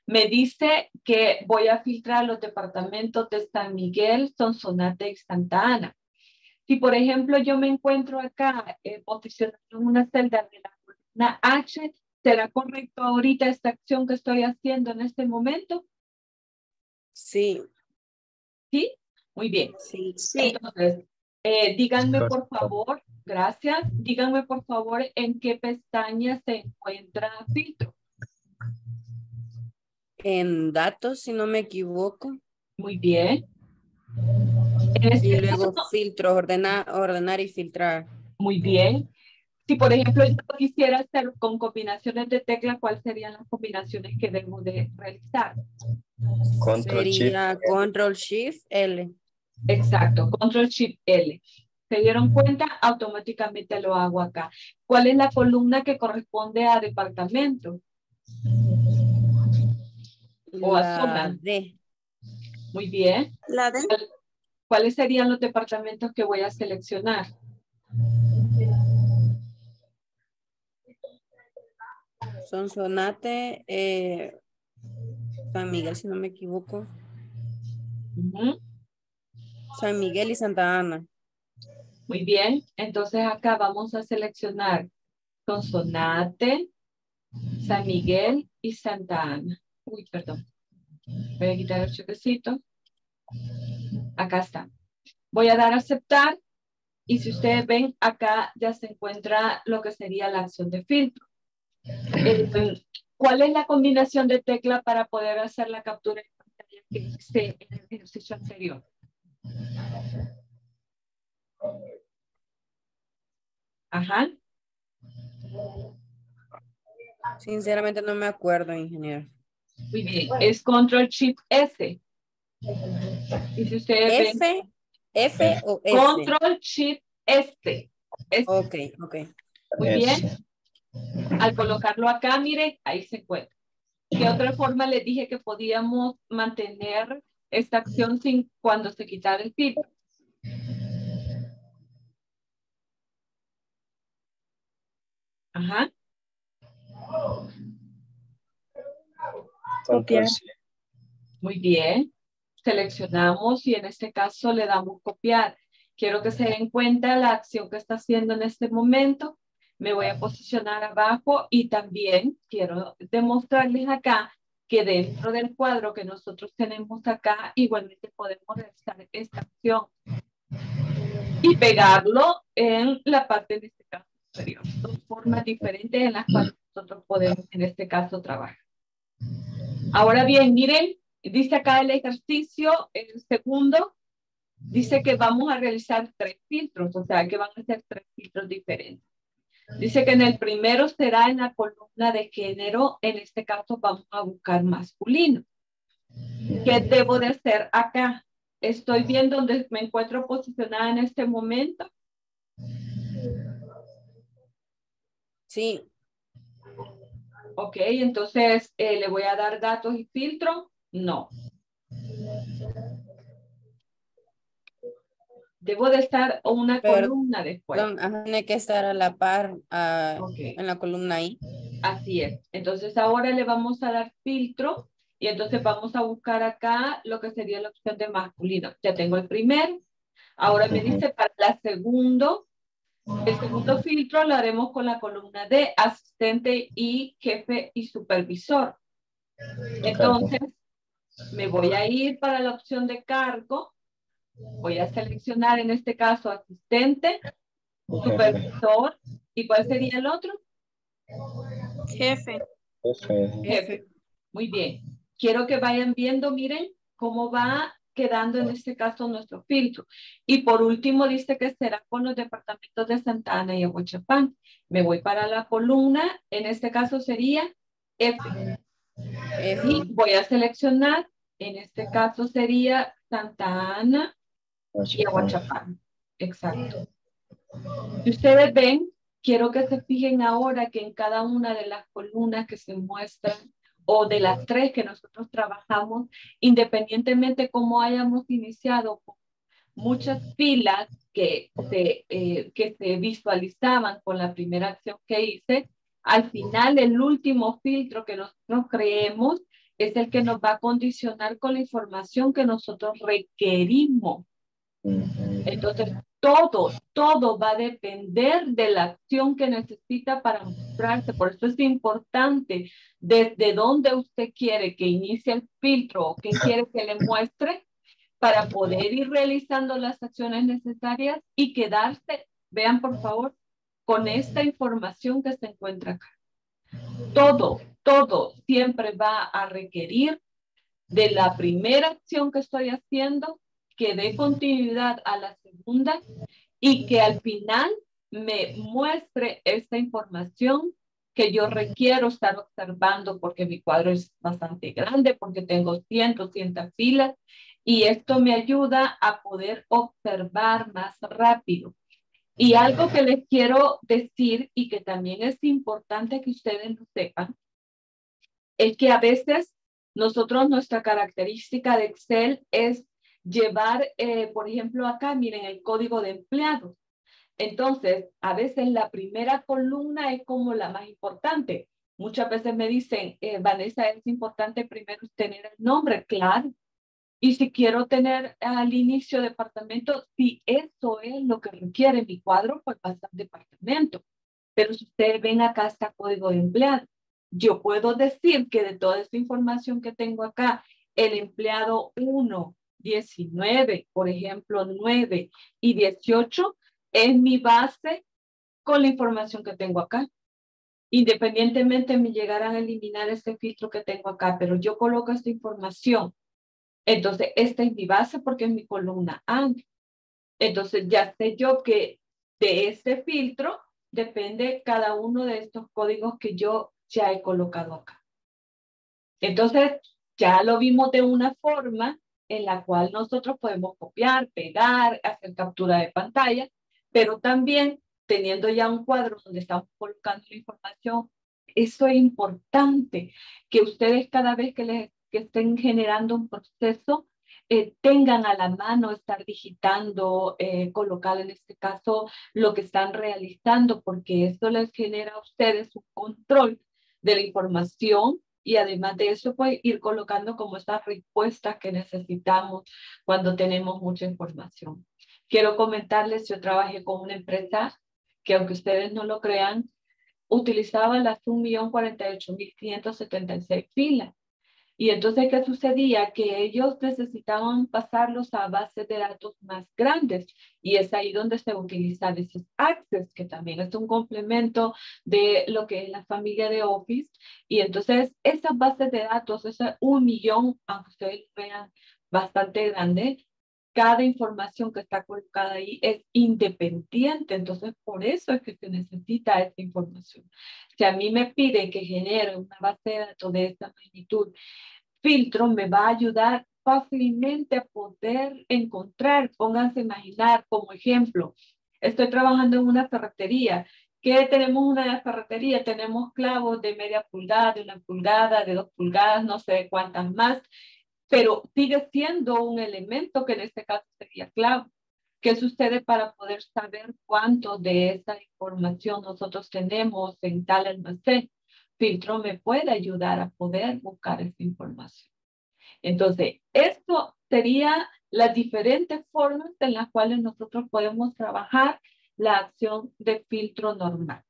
Me dice que voy a filtrar los departamentos de San Miguel, Sonsonate y Santa Ana. Si, por ejemplo, yo me encuentro acá eh, posicionado en una celda de la columna H, ¿será correcto ahorita esta acción que estoy haciendo en este momento? Sí. ¿Sí? Muy bien. Sí, sí. Entonces, eh, díganme por favor, gracias, díganme por favor en qué pestaña se encuentra filtro. En datos, si no me equivoco. Muy bien. Este y luego caso, filtros, ordenar, ordenar y filtrar. Muy bien. Si por ejemplo yo quisiera hacer con combinaciones de teclas, ¿cuáles serían las combinaciones que debo de realizar? Control Sería Shift. Control Shift L. Exacto, Control Shift L. ¿Se dieron cuenta? Automáticamente lo hago acá. ¿Cuál es la columna que corresponde a departamento? O a zona. D. Muy bien. La D. ¿Cuáles serían los departamentos que voy a seleccionar? Sonsonate, eh, San Miguel, si no me equivoco. Uh-huh. San Miguel y Santa Ana. Muy bien. Entonces acá vamos a seleccionar Sonsonate, San Miguel y Santa Ana. Uy, perdón. Voy a quitar el chequecito. Acá está. Voy a dar a aceptar. Y si ustedes ven, acá ya se encuentra lo que sería la acción de filtro. Entonces, ¿cuál es la combinación de tecla para poder hacer la captura de pantalla que hice en el ejercicio anterior? Ajá. Sinceramente no me acuerdo, ingeniero. Muy bien, es Control Shift S. Y si ustedes F, ven, F o S. Control Shift S. S. Ok, ok. Muy bien. Al colocarlo acá, mire, ahí se encuentra. De otra forma les dije que podíamos mantener esta acción sin cuando se quitara el filtro. Ajá. Copiar. Muy bien. Seleccionamos y en este caso le damos copiar. Quiero que se den cuenta la acción que está haciendo en este momento. Me voy a posicionar abajo y también quiero demostrarles acá que dentro del cuadro que nosotros tenemos acá, igualmente podemos realizar esta acción y pegarlo en la parte de este caso superior. Dos formas diferentes en las cuales nosotros podemos en este caso trabajar. Ahora bien, miren, dice acá el ejercicio, el segundo, dice que vamos a realizar tres filtros, o sea que van a ser tres filtros diferentes. Dice que en el primero será en la columna de género, en este caso vamos a buscar masculino. ¿Qué debo de hacer acá? ¿Estoy bien donde me encuentro posicionada en este momento? Sí. Ok, entonces, eh, ¿le voy a dar datos y filtro? No. Debo de estar una Pero, columna después. Ajá, tiene que estar a la par uh, okay. en la columna I. Así es. Entonces ahora le vamos a dar filtro y entonces vamos a buscar acá lo que sería la opción de masculino. Ya tengo el primer. Ahora me dice para la segundo. El segundo filtro lo haremos con la columna D, asistente y jefe y supervisor. Entonces me voy a ir para la opción de cargo. Voy a seleccionar en este caso asistente, supervisor, ¿y cuál sería el otro? Jefe. Jefe. Muy bien. Quiero que vayan viendo, miren, cómo va quedando en este caso nuestro filtro. Y por último dice que será con los departamentos de Santa Ana y Aguachapán. Me voy para la columna, en este caso sería F. F. Y voy a seleccionar, en este caso sería Santa Ana y Aguachapán. Exacto. Si ustedes ven, quiero que se fijen ahora que en cada una de las columnas que se muestran o de las tres que nosotros trabajamos, independientemente cómo hayamos iniciado, muchas filas que se, eh, que se visualizaban con la primera acción que hice, al final el último filtro que nosotros creemos es el que nos va a condicionar con la información que nosotros requerimos. Entonces, todo, todo va a depender de la acción que necesita para mostrarse. Por eso es importante desde dónde usted quiere que inicie el filtro o qué quiere que le muestre para poder ir realizando las acciones necesarias y quedarse, vean por favor, con esta información que se encuentra acá. Todo, todo siempre va a requerir de la primera acción que estoy haciendo, que dé continuidad a la segunda y que al final me muestre esta información que yo requiero estar observando porque mi cuadro es bastante grande, porque tengo cien, doscientas filas y esto me ayuda a poder observar más rápido. Y algo que les quiero decir y que también es importante que ustedes lo sepan, es que a veces nosotros nuestra característica de Excel es llevar, eh, por ejemplo, acá, miren, el código de empleados. Entonces, a veces la primera columna es como la más importante. Muchas veces me dicen, eh, Vanessa, es importante primero tener el nombre, claro. Y si quiero tener al inicio departamento, si eso es lo que requiere mi cuadro, pues va a ser departamento. Pero si ustedes ven acá está código de empleado. Yo puedo decir que de toda esta información que tengo acá, el empleado uno, diecinueve, por ejemplo, nueve y dieciocho es mi base con la información que tengo acá. Independientemente me llegarán a eliminar este filtro que tengo acá, pero yo coloco esta información. Entonces, esta es mi base porque es mi columna A. Entonces, ya sé yo que de este filtro depende cada uno de estos códigos que yo ya he colocado acá. Entonces, ya lo vimos de una forma en la cual nosotros podemos copiar, pegar, hacer captura de pantalla, pero también teniendo ya un cuadro donde estamos colocando la información, eso es importante, que ustedes cada vez que, les, que estén generando un proceso, eh, tengan a la mano estar digitando, eh, colocar en este caso lo que están realizando, porque eso les genera a ustedes un control de la información. Y además de eso, pues ir colocando como estas respuestas que necesitamos cuando tenemos mucha información. Quiero comentarles, yo trabajé con una empresa que, aunque ustedes no lo crean, utilizaba las un millón cuarenta y ocho mil quinientas setenta y seis filas. Y entonces, ¿qué sucedía? Que ellos necesitaban pasarlos a bases de datos más grandes. Y es ahí donde se utilizan esos Access, que también es un complemento de lo que es la familia de Office. Y entonces, esas bases de datos, ese un millón, aunque ustedes vean bastante grande, cada información que está colocada ahí es independiente. Entonces, por eso es que se necesita esta información. Si a mí me piden que genere una base de datos de esta magnitud, filtro me va a ayudar fácilmente a poder encontrar, pónganse a imaginar como ejemplo, estoy trabajando en una ferretería, que tenemos una ferretería, tenemos clavos de media pulgada, de una pulgada, de dos pulgadas, no sé cuántas más, pero sigue siendo un elemento que en este caso sería clavo. ¿Qué sucede para poder saber cuánto de esta información nosotros tenemos en tal almacén? Filtro me puede ayudar a poder buscar esta información. Entonces, esto sería las diferentes formas en las cuales nosotros podemos trabajar la acción de filtro normal.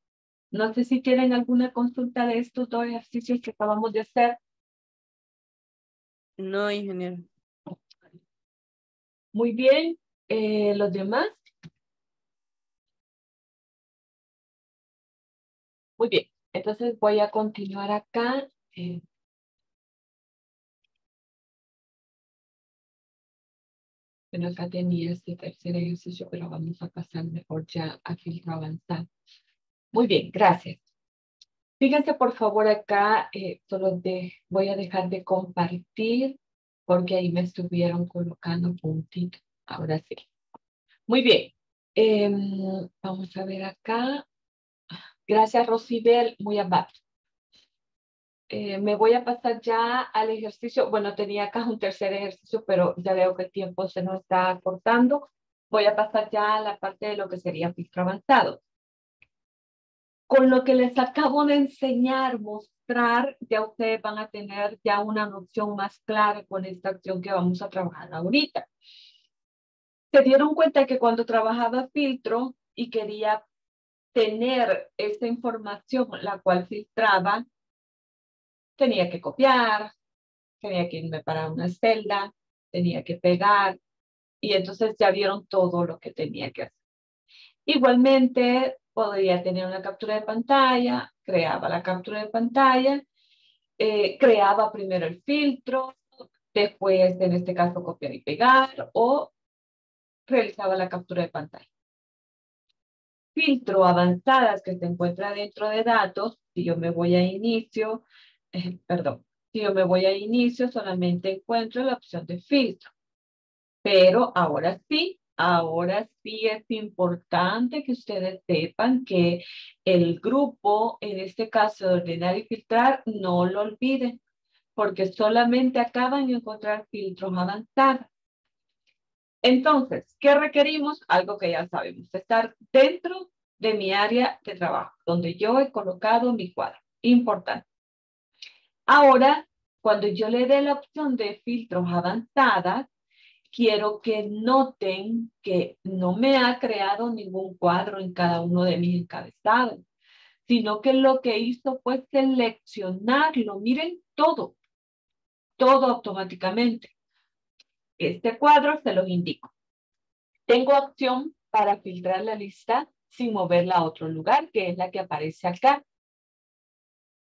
No sé si tienen alguna consulta de estos dos ejercicios que acabamos de hacer. No, ingeniero. Muy bien. Eh, ¿Los demás? Muy bien. Entonces voy a continuar acá. Eh. Bueno, acá tenía este tercer ejercicio, pero vamos a pasar mejor ya a filtro avanzado. Muy bien, gracias. Fíjense por favor acá, eh, solo de, voy a dejar de compartir porque ahí me estuvieron colocando puntitos. Ahora sí. Muy bien. Eh, vamos a ver acá. Gracias, Rosibel. Muy amable. Eh, me voy a pasar ya al ejercicio. Bueno, tenía acá un tercer ejercicio, pero ya veo que el tiempo se nos está acortando. Voy a pasar ya a la parte de lo que sería filtro avanzado. Con lo que les acabo de enseñar, mostrar, ya ustedes van a tener ya una noción más clara con esta acción que vamos a trabajar ahorita. Se dieron cuenta que cuando trabajaba filtro y quería tener esta información, la cual filtraba, tenía que copiar, tenía que irme para una celda, tenía que pegar, y entonces ya vieron todo lo que tenía que hacer. Igualmente, podría tener una captura de pantalla, creaba la captura de pantalla, eh, creaba primero el filtro, después, en este caso, copiar y pegar, o realizaba la captura de pantalla. Filtro avanzadas que se encuentra dentro de datos, si yo me voy a inicio, eh, perdón, si yo me voy a inicio solamente encuentro la opción de filtro. Pero ahora sí, ahora sí es importante que ustedes sepan que el grupo, en este caso de ordenar y filtrar, no lo olviden, porque solamente acaban de encontrar filtros avanzados. Entonces, ¿qué requerimos? Algo que ya sabemos, estar dentro de mi área de trabajo, donde yo he colocado mi cuadro. Importante. Ahora, cuando yo le dé la opción de filtros avanzadas, quiero que noten que no me ha creado ningún cuadro en cada uno de mis encabezados, sino que lo que hizo fue seleccionarlo. Miren, todo, todo automáticamente. Este cuadro se los indico. Tengo opción para filtrar la lista sin moverla a otro lugar, que es la que aparece acá.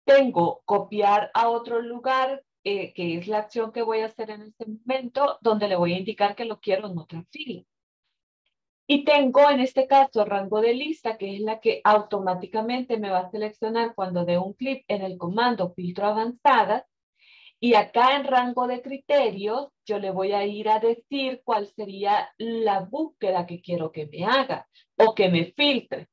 Tengo copiar a otro lugar, eh, que es la acción que voy a hacer en este momento, donde le voy a indicar que lo quiero en otra fila. Y tengo en este caso rango de lista, que es la que automáticamente me va a seleccionar cuando dé un clic en el comando filtro avanzada. Y acá en rango de criterios, yo le voy a ir a decir cuál sería la búsqueda que quiero que me haga o que me filtre.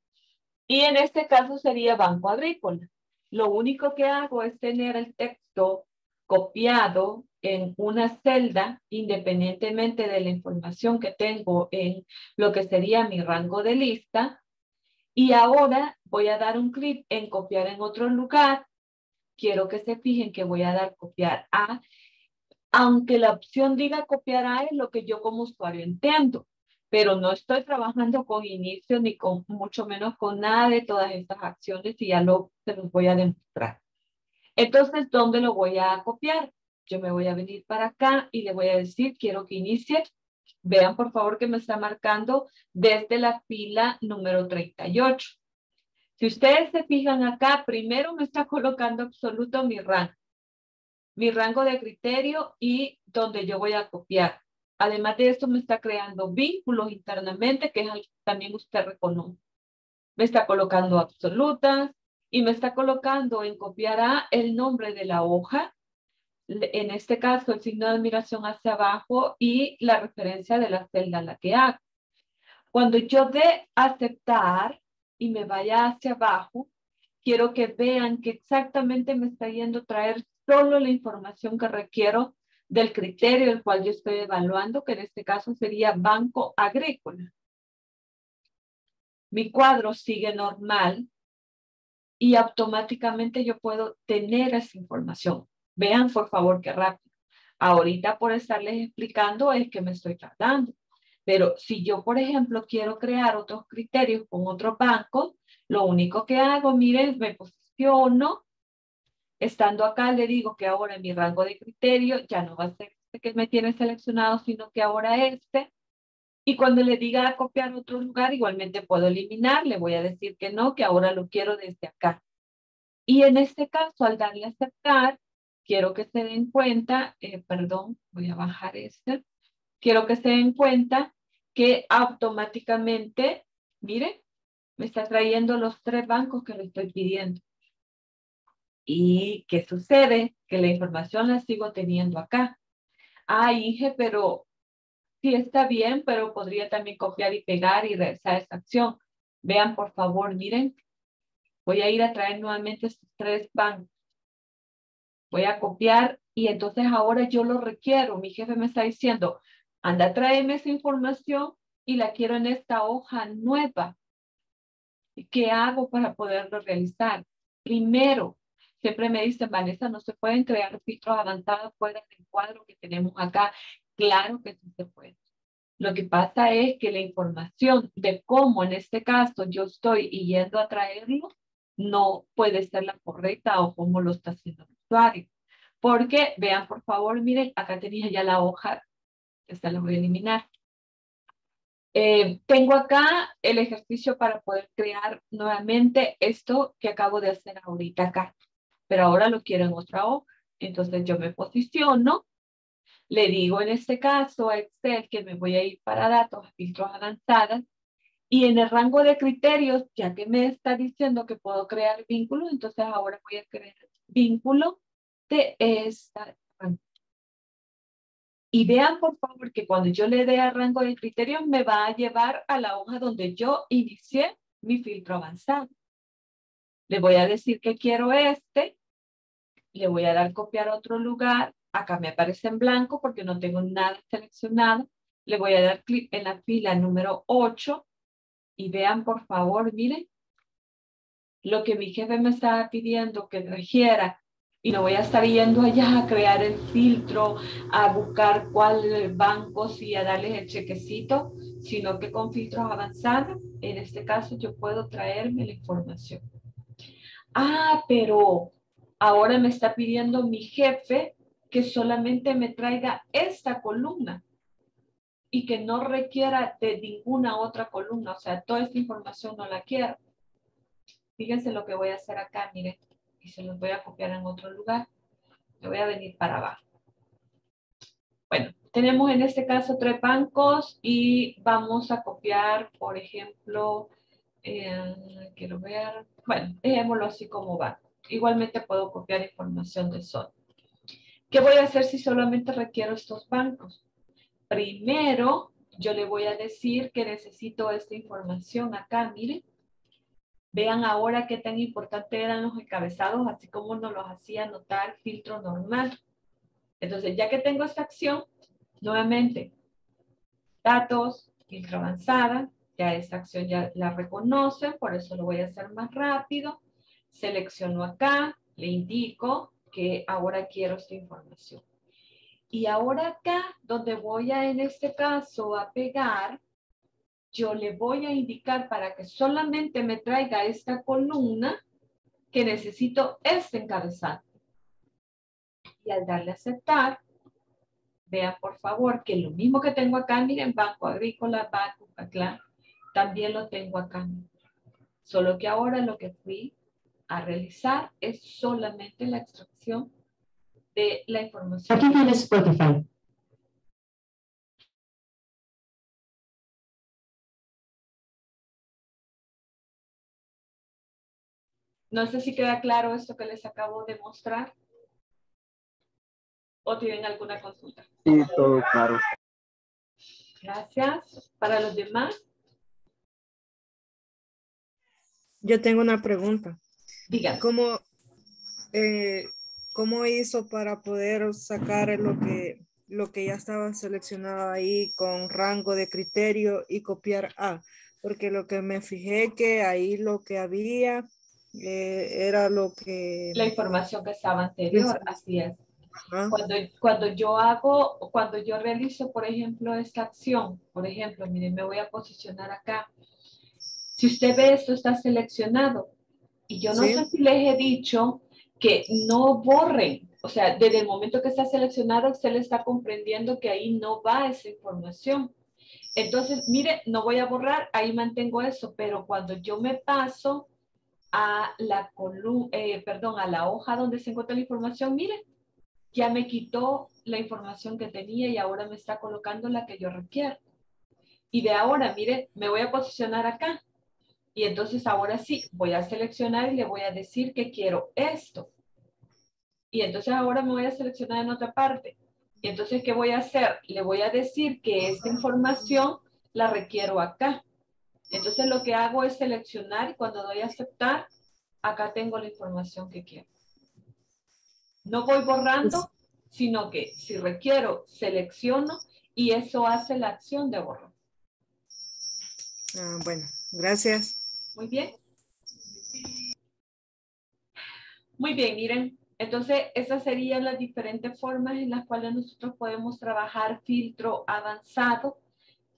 Y en este caso sería banco agrícola. Lo único que hago es tener el texto copiado en una celda, independientemente de la información que tengo en lo que sería mi rango de lista. Y ahora voy a dar un clic en copiar en otro lugar. Quiero que se fijen que voy a dar copiar a, aunque la opción diga copiar a es lo que yo como usuario entiendo, pero no estoy trabajando con inicio ni con mucho menos con nada de todas estas acciones y ya lo, se los voy a demostrar. Entonces, ¿dónde lo voy a copiar? Yo me voy a venir para acá y le voy a decir, quiero que inicie. Vean por favor que me está marcando desde la fila número treinta y ocho. Si ustedes se fijan acá, primero me está colocando absoluto mi rango, mi rango de criterio y donde yo voy a copiar. Además de esto, me está creando vínculos internamente, que es algo que también usted reconoce. Me está colocando absolutas y me está colocando en copiar a el nombre de la hoja, en este caso el signo de admiración hacia abajo y la referencia de la celda a la que hago. Cuando yo dé aceptar, y me vaya hacia abajo, quiero que vean que exactamente me está yendo a traer solo la información que requiero del criterio el cual yo estoy evaluando, que en este caso sería banco agrícola. mi cuadro sigue normal y automáticamente yo puedo tener esa información. Vean, por favor, qué rápido. Ahorita por estarles explicando es que me estoy tardando. Pero si yo, por ejemplo, quiero crear otros criterios con otros bancos, lo único que hago, miren, me posiciono. Estando acá, le digo que ahora en mi rango de criterio ya no va a ser este que me tiene seleccionado, sino que ahora este. Y cuando le diga a copiar otro lugar, igualmente puedo eliminar. Le voy a decir que no, que ahora lo quiero desde acá. Y en este caso, al darle a aceptar, quiero que se den cuenta, eh, perdón, voy a bajar este. Quiero que se den cuenta que automáticamente, miren, me está trayendo los tres bancos que le estoy pidiendo. ¿Y qué sucede? Que la información la sigo teniendo acá. Ah, Inge, pero sí está bien, pero podría también copiar y pegar y realizar esta acción. Vean, por favor, miren. Voy a ir a traer nuevamente estos tres bancos. Voy a copiar y entonces ahora yo lo requiero. Mi jefe me está diciendo, anda, tráeme esa información y la quiero en esta hoja nueva. ¿Qué hago para poderlo realizar? Primero, siempre me dicen, Vanessa, no se pueden crear filtros avanzados fuera del cuadro que tenemos acá. Claro que sí se puede. Lo que pasa es que la información de cómo en este caso yo estoy yendo a traerlo no puede ser la correcta o cómo lo está haciendo el usuario. Porque, vean, por favor, miren, acá tenía ya la hoja. Esta la voy a eliminar. Eh, tengo acá el ejercicio para poder crear nuevamente esto que acabo de hacer ahorita acá. Pero ahora lo quiero en otra hoja. Entonces yo me posiciono, le digo en este caso a Excel que me voy a ir para datos, filtros avanzadas, y en el rango de criterios, ya que me está diciendo que puedo crear vínculos, entonces ahora voy a crear vínculo de esta rango. Y vean por favor que cuando yo le dé al rango de criterios me va a llevar a la hoja donde yo inicié mi filtro avanzado. Le voy a decir que quiero este. Le voy a dar copiar a otro lugar. Acá me aparece en blanco porque no tengo nada seleccionado. Le voy a dar clic en la fila número ocho. Y vean, por favor, miren. Lo que mi jefe me estaba pidiendo que trajera. Y no voy a estar yendo allá a crear el filtro, a buscar cuál banco, sí, a darles el chequecito. Sino que con filtros avanzados, en este caso, yo puedo traerme la información. Ah, pero ahora me está pidiendo mi jefe que solamente me traiga esta columna y que no requiera de ninguna otra columna. O sea, toda esta información no la quiero. Fíjense lo que voy a hacer acá, miren. Y se los voy a copiar en otro lugar. Me voy a venir para abajo. Bueno, tenemos en este caso tres bancos y vamos a copiar, por ejemplo... Eh, quiero ver, bueno, dejémoslo así como va. Igualmente puedo copiar información de sol. ¿Qué voy a hacer si solamente requiero estos bancos? Primero, yo le voy a decir que necesito esta información acá, miren. Vean ahora qué tan importante eran los encabezados, así como nos los hacía anotar filtro normal. Entonces, ya que tengo esta acción, nuevamente, datos, filtro avanzada. Ya esta acción ya la reconocen, por eso lo voy a hacer más rápido. Selecciono acá, le indico que ahora quiero esta información. Y ahora acá, donde voy a, en este caso, a pegar, yo le voy a indicar para que solamente me traiga esta columna que necesito este encabezado. Y al darle a aceptar, vean por favor que lo mismo que tengo acá, miren, Banco Agrícola, Banco Caclán, también lo tengo acá. Solo que ahora lo que fui a realizar es solamente la extracción de la información. Aquí tienes Spotify. No sé si queda claro esto que les acabo de mostrar. ¿O tienen alguna consulta? Sí, todo claro. Gracias. ¿Para los demás? Yo tengo una pregunta. Diga. ¿Cómo, eh, ¿Cómo hizo para poder sacar lo que, lo que ya estaba seleccionado ahí con rango de criterio y copiar a? porque lo que me fijé que ahí lo que había eh, era lo que... La información que estaba anterior, así es. Ajá. Cuando, cuando yo hago, cuando yo realizo, por ejemplo, esta acción, por ejemplo, miren, me voy a posicionar acá. Si usted ve esto, está seleccionado. Y yo no sí. sé si les he dicho que no borren. O sea, desde el momento que está seleccionado, usted le está comprendiendo que ahí no va esa información. Entonces, mire, no voy a borrar, ahí mantengo eso, pero cuando yo me paso a la columna, eh, perdón, a la hoja donde se encuentra la información, mire, ya me quitó la información que tenía y ahora me está colocando la que yo requiero. Y de ahora, mire, me voy a posicionar acá. Y entonces ahora sí, voy a seleccionar y le voy a decir que quiero esto. Y entonces ahora me voy a seleccionar en otra parte. Y entonces, ¿qué voy a hacer? Le voy a decir que esta información la requiero acá. Entonces, lo que hago es seleccionar y cuando doy a aceptar, acá tengo la información que quiero. No voy borrando, sino que si requiero, selecciono y eso hace la acción de borrar. Ah, bueno, gracias. Muy bien. Muy bien, miren. Entonces, esas serían las diferentes formas en las cuales nosotros podemos trabajar filtro avanzado.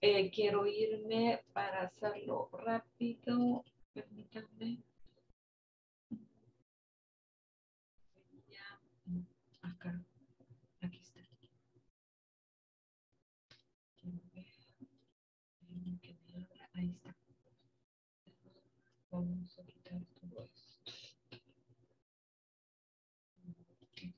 Eh, quiero irme para hacerlo rápido. Permítanme. Acá. Aquí está. Ahí está. Vamos a quitar todo esto.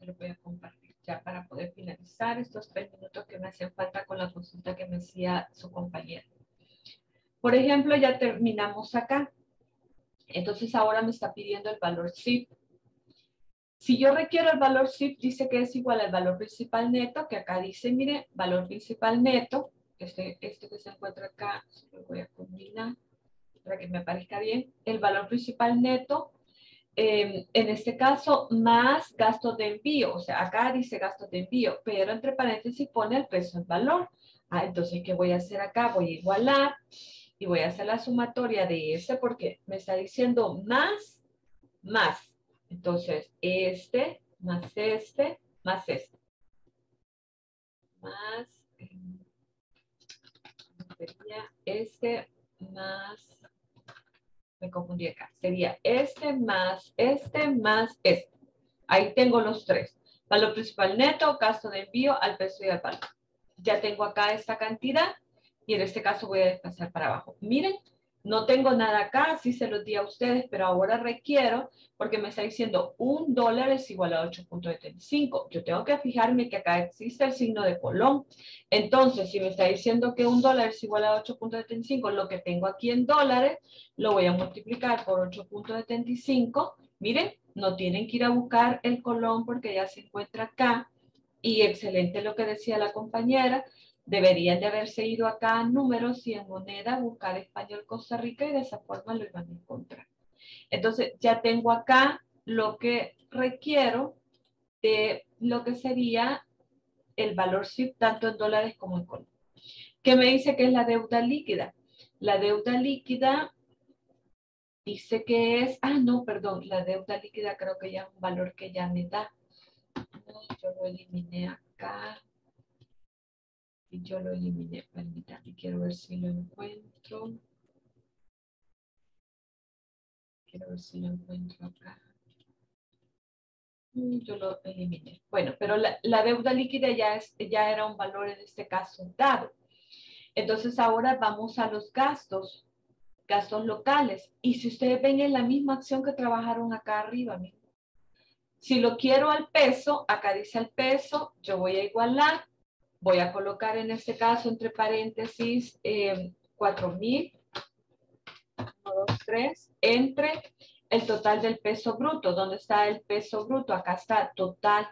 Lo voy a compartir ya para poder finalizar estos tres minutos que me hacen falta con la consulta que me hacía su compañera. Por ejemplo, ya terminamos acá. Entonces ahora me está pidiendo el valor zip. Si yo requiero el valor zip, dice que es igual al valor principal neto, que acá dice, mire, valor principal neto, este, este que se encuentra acá, lo voy a combinar para que me aparezca bien, el valor principal neto. Eh, en este caso, más gastos de envío. O sea, acá dice gastos de envío, pero entre paréntesis pone el peso en valor. Ah, entonces, ¿qué voy a hacer acá? Voy a igualar y voy a hacer la sumatoria de ese porque me está diciendo más, más. Entonces, este, más este, más este. Más, sería este, más... Me confundí acá. Sería este más este más este. Ahí tengo los tres. Valor principal neto, gasto de envío, al peso y al valor. Ya tengo acá esta cantidad y en este caso voy a desplazar para abajo. Miren, no tengo nada acá, sí se los di a ustedes, pero ahora requiero, porque me está diciendo un dólar es igual a ocho punto setenta y cinco. Yo tengo que fijarme que acá existe el signo de colón. Entonces, si me está diciendo que un dólar es igual a ocho punto setenta y cinco, lo que tengo aquí en dólares, lo voy a multiplicar por ocho punto setenta y cinco. Miren, no tienen que ir a buscar el colón porque ya se encuentra acá. Y excelente lo que decía la compañera. Deberían de haberse ido acá a números y en moneda, buscar español Costa Rica y de esa forma lo iban a encontrar. Entonces ya tengo acá lo que requiero de lo que sería el valor zip tanto en dólares como en colón. ¿Qué me dice que es la deuda líquida? La deuda líquida dice que es, ah no, perdón, la deuda líquida creo que ya es un valor que ya me da. No, yo lo eliminé acá. Y yo lo eliminé, permítanme, quiero ver si lo encuentro. Quiero ver si lo encuentro acá. Yo lo eliminé. Bueno, pero la, la deuda líquida ya, es, ya era un valor en este caso dado. Entonces ahora vamos a los gastos, gastos locales. Y si ustedes ven en la misma acción que trabajaron acá arriba, miren. Si lo quiero al peso, acá dice el peso, yo voy a igualar. Voy a colocar en este caso, entre paréntesis, eh, cuatro mil, uno, dos, tres, entre el total del peso bruto. ¿Dónde está el peso bruto? Acá está total,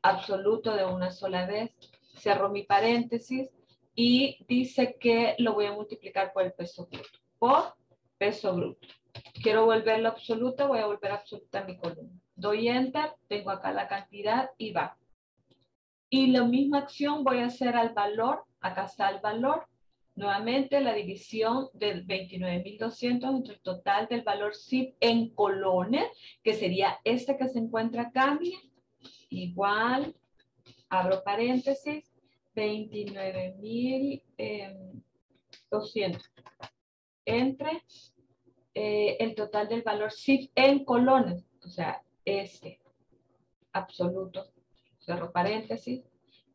absoluto de una sola vez. Cierro mi paréntesis y dice que lo voy a multiplicar por el peso bruto. Por peso bruto. Quiero volverlo absoluto, voy a volver absoluta mi columna. Doy enter, tengo acá la cantidad y va. Y la misma acción voy a hacer al valor, acá está el valor, Nuevamente la división del veintinueve mil doscientos entre el total del valor C I P en colones, que sería este que se encuentra acá, miren, igual, abro paréntesis, veintinueve mil doscientos entre eh, el total del valor C I P en colones, o sea, este, absoluto, cerro paréntesis,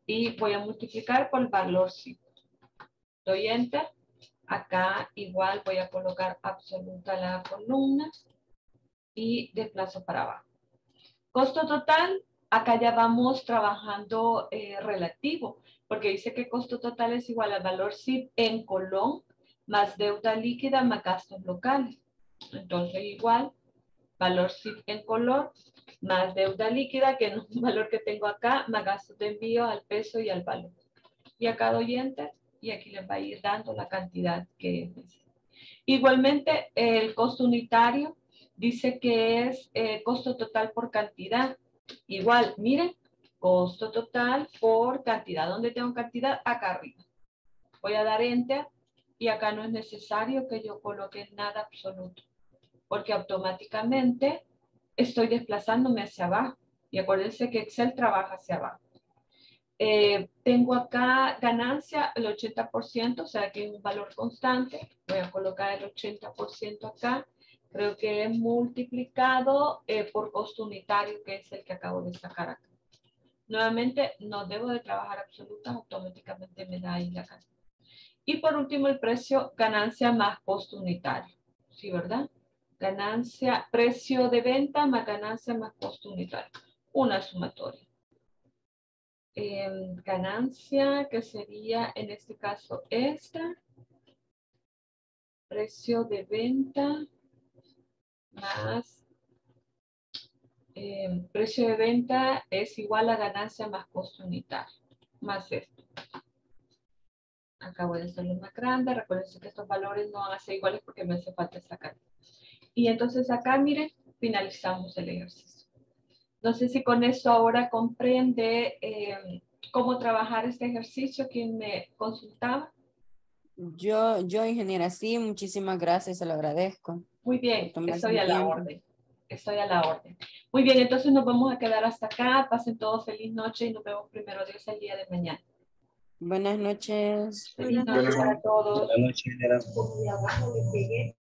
y voy a multiplicar por el valor C I P. Doy enter, acá igual voy a colocar absoluta la columna y desplazo para abajo. Costo total, acá ya vamos trabajando eh, relativo, porque dice que costo total es igual al valor C I P en colón, más deuda líquida, más gastos locales. Entonces igual, valor C I P en colón, más deuda líquida, que es un valor que tengo acá, más gastos de envío al peso y al valor. Y acá doy enter. Y aquí les va a ir dando la cantidad que necesitan. Igualmente, el costo unitario dice que es eh, costo total por cantidad. Igual, miren, costo total por cantidad. ¿Dónde tengo cantidad? Acá arriba. Voy a dar enter y acá no es necesario que yo coloque nada absoluto, porque automáticamente estoy desplazándome hacia abajo. Y acuérdense que Excel trabaja hacia abajo. Eh, tengo acá ganancia, el ochenta por ciento, o sea que es un valor constante. Voy a colocar el ochenta por ciento acá. Creo que es multiplicado eh, por costo unitario, que es el que acabo de sacar acá. Nuevamente, no debo de trabajar absolutas, automáticamente me da ahí la cantidad. Y por último, el precio, ganancia más costo unitario. ¿Sí, verdad? Ganancia, precio de venta más ganancia más costo unitario. Una sumatoria. Eh, ganancia, que sería en este caso esta, precio de venta más, eh, precio de venta es igual a ganancia más costo unitario, más esto. Acabo de hacerlo más grande, recuerden que estos valores no van a ser iguales porque me hace falta sacar. Y entonces acá, miren, finalizamos el ejercicio. No sé si con eso ahora comprende eh, cómo trabajar este ejercicio. ¿Quién me consultaba? Yo, yo ingeniera, sí, muchísimas gracias, se lo agradezco. Muy bien, estoy a la orden. Estoy a la orden. Muy bien, entonces nos vamos a quedar hasta acá. Pasen todos feliz noche y nos vemos primero Dios el día de mañana. Buenas noches. Feliz noche para todos. Buenas noches.